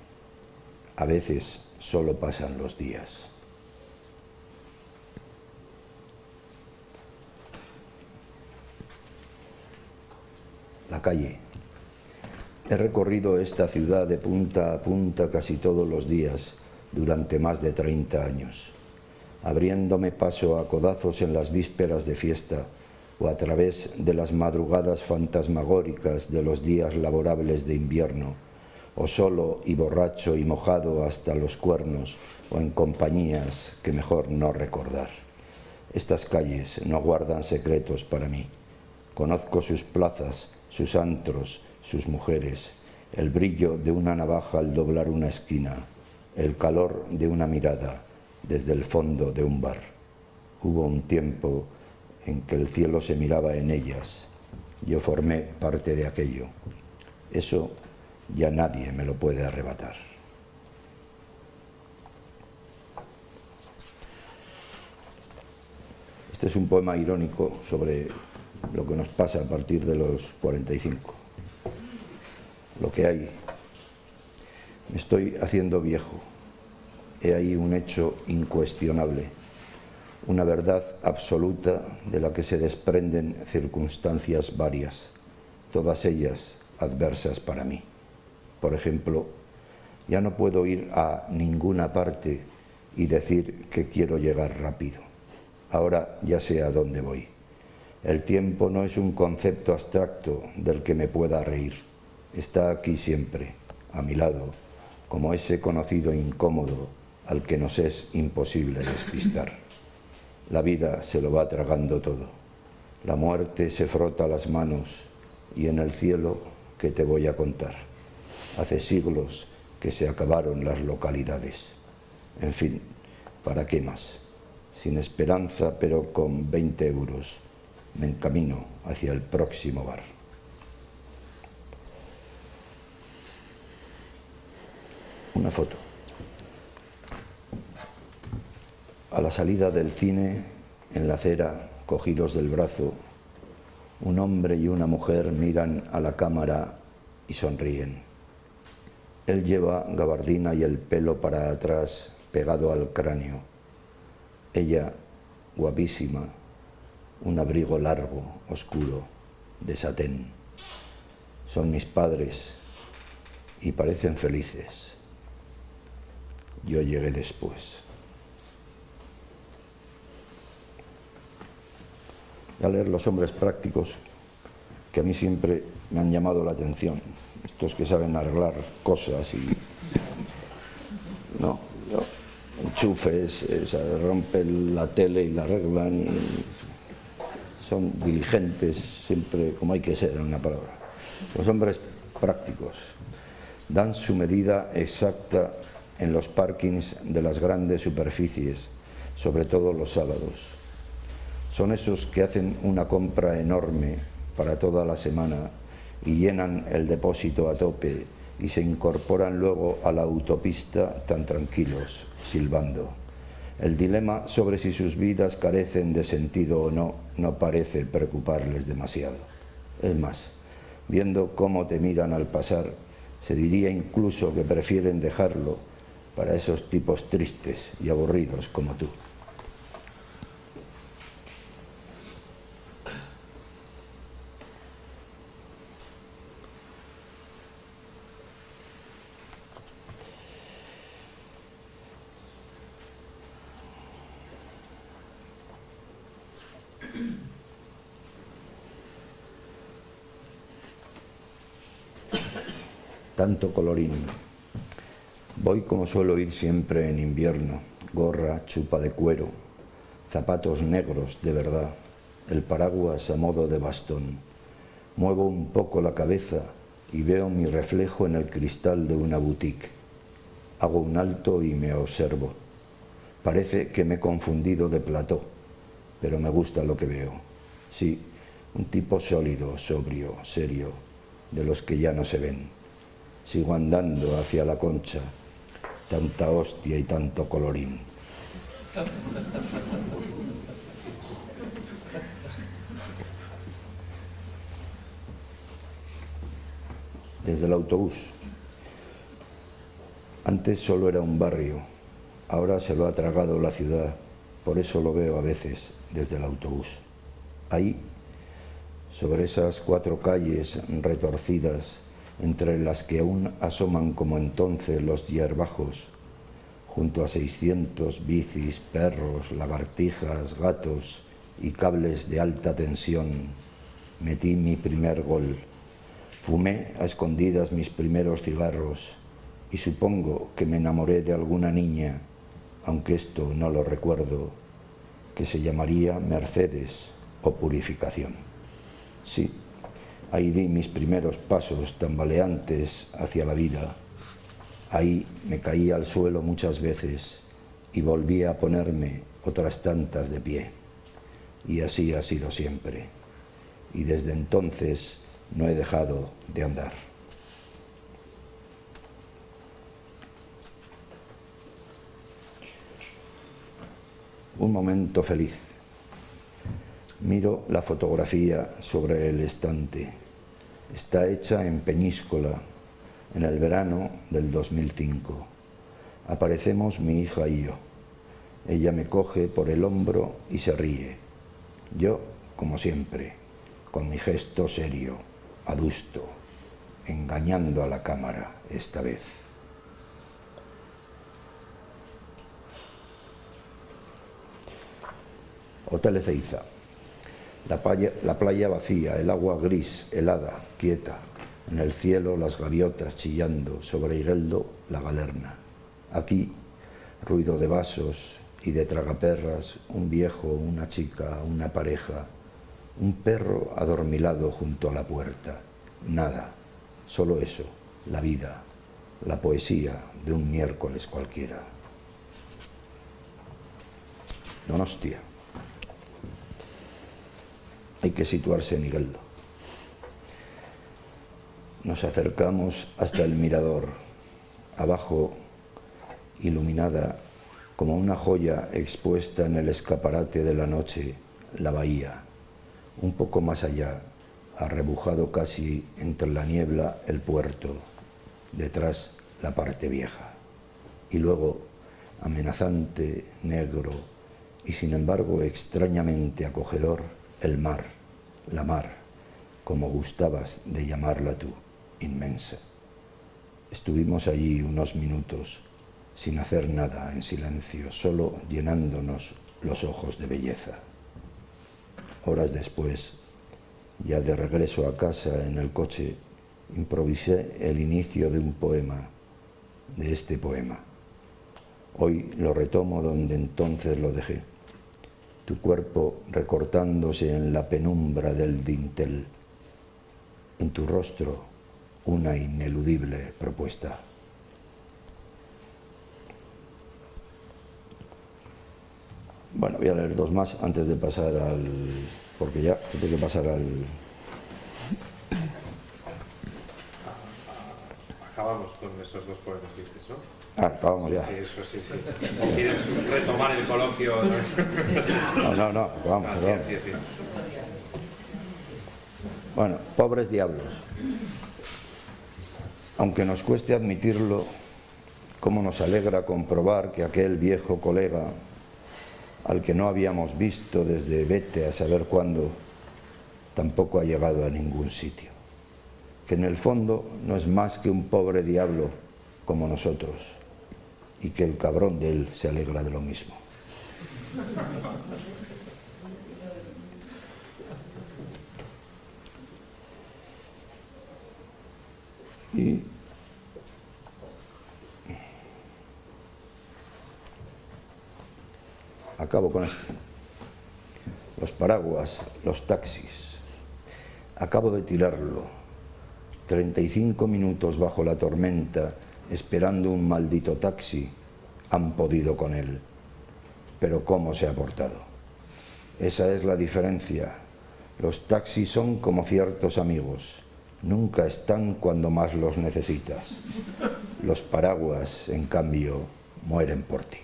A veces solo pasan los días. La calle. He recorrido esta ciudad de punta a punta casi todos los días durante más de 30 años, abriéndome paso a codazos en las vísperas de fiesta o a través de las madrugadas fantasmagóricas de los días laborables de invierno, o solo y borracho y mojado hasta los cuernos o en compañías que mejor no recordar. Estas calles no guardan secretos para mí. Conozco sus plazas, sus antros, sus mujeres, el brillo de una navaja al doblar una esquina, el calor de una mirada desde el fondo de un bar. Hubo un tiempo en que el cielo se miraba en ellas. Yo formé parte de aquello. Eso ya nadie me lo puede arrebatar. Este es un poema irónico sobre lo que nos pasa a partir de los 45. Lo que hay. Me estoy haciendo viejo. He ahí un hecho incuestionable, una verdad absoluta de la que se desprenden circunstancias varias, todas ellas adversas para mí. Por ejemplo, ya no puedo ir a ninguna parte y decir que quiero llegar rápido. Ahora ya sé a dónde voy. El tiempo no es un concepto abstracto del que me pueda reír. Está aquí siempre, a mi lado, como ese conocido incómodo al que nos es imposible despistar. La vida se lo va tragando todo. La muerte se frota las manos y en el cielo, ¿qué te voy a contar? Hace siglos que se acabaron las localidades. En fin, ¿para qué más? Sin esperanza, pero con 20 euros. Me encamino hacia el próximo bar. Una foto. A la salida del cine, en la acera, cogidos del brazo, un hombre y una mujer miran a la cámara y sonríen. Él lleva gabardina y el pelo para atrás, pegado al cráneo. Ella, guapísima, un abrigo largo, oscuro, de satén. Son mis padres y parecen felices. Yo llegué después. Voy a leer los hombres prácticos que a mí siempre me han llamado la atención. Estos que saben arreglar cosas y... No, enchufes, se rompen la tele y la arreglan y... son diligentes, siempre como hay que ser en la palabra. Los hombres prácticos dan su medida exacta en los parkings de las grandes superficies, sobre todo los sábados. Son esos que hacen una compra enorme para toda la semana y llenan el depósito a tope y se incorporan luego a la autopista tan tranquilos, silbando. El dilema sobre si sus vidas carecen de sentido o no, no parece preocuparles demasiado. Es más, viendo cómo te miran al pasar, se diría incluso que prefieren dejarlo para esos tipos tristes y aburridos como tú. Tanto colorín. Voy como suelo ir siempre en invierno, gorra, chupa de cuero, zapatos negros de verdad, el paraguas a modo de bastón. Muevo un poco la cabeza y veo mi reflejo en el cristal de una boutique. Hago un alto y me observo. Parece que me he confundido de plató, pero me gusta lo que veo. Sí, un tipo sólido, sobrio, serio, de los que ya no se ven. Sigo andando hacia la Concha, tanta hostia y tanto colorín. Desde el autobús. Antes solo era un barrio, ahora se lo ha tragado la ciudad, por eso lo veo a veces desde el autobús. Ahí, sobre esas cuatro calles retorcidas, entre las que aún asoman como entonces los hierbajos, junto a 600 bicis, perros, lagartijas, gatos y cables de alta tensión, metí mi primer gol, fumé a escondidas mis primeros cigarros y supongo que me enamoré de alguna niña, aunque esto no lo recuerdo, que se llamaría Mercedes o Purificación. Sí. Ahí di mis primeros pasos tambaleantes hacia la vida. Ahí me caí al suelo muchas veces y volví a ponerme otras tantas de pie. Y así ha sido siempre. Y desde entonces no he dejado de andar. Un momento feliz. Miro la fotografía sobre el estante. Está hecha en Peñíscola, en el verano del 2005. Aparecemos mi hija y yo. Ella me coge por el hombro y se ríe. Yo, como siempre, con mi gesto serio, adusto, engañando a la cámara esta vez. Hotel Ezeiza. La playa vacía, el agua gris, helada, quieta. En el cielo las gaviotas chillando, sobre Igueldo la galerna. Aquí, ruido de vasos y de tragaperras, un viejo, una chica, una pareja, un perro adormilado junto a la puerta. Nada, solo eso, la vida, la poesía de un miércoles cualquiera. Donostia. Hay que situarse en Igueldo. Nos acercamos hasta el mirador, abajo, iluminada como una joya expuesta en el escaparate de la noche, la bahía. Un poco más allá, arrebujado casi entre la niebla, el puerto, detrás la parte vieja. Y luego, amenazante, negro y sin embargo extrañamente acogedor, el mar, la mar, como gustabas de llamarla tú, inmensa. Estuvimos allí unos minutos, sin hacer nada, en silencio, solo llenándonos los ojos de belleza. Horas después, ya de regreso a casa en el coche, improvisé el inicio de un poema, de este poema. Hoy lo retomo donde entonces lo dejé. tu cuerpo recortándose en la penumbra del dintel, en tu rostro una ineludible propuesta. Bueno, voy a leer dos más antes de pasar al... porque ya tengo que pasar al... Acabamos con esos dos poemas, dices, ¿no? Ah, acabamos ya. Sí, eso sí, sí. ¿O quieres retomar el coloquio? No, no, no, acabamos. Ah, sí, sí, sí. Bueno, pobres diablos. Aunque nos cueste admitirlo, cómo nos alegra comprobar que aquel viejo colega, al que no habíamos visto desde vete a saber cuándo, tampoco ha llegado a ningún sitio. Que en el fondo no es más que un pobre diablo como nosotros, y que el cabrón de él se alegra de lo mismo. Y... acabo con esto. Los paraguas, los taxis. Acabo de tirarlo. 35 minutos bajo la tormenta, esperando un maldito taxi, han podido con él. Pero ¿cómo se ha portado? Esa es la diferencia. Los taxis son como ciertos amigos. Nunca están cuando más los necesitas. Los paraguas, en cambio, mueren por ti.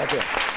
Gracias.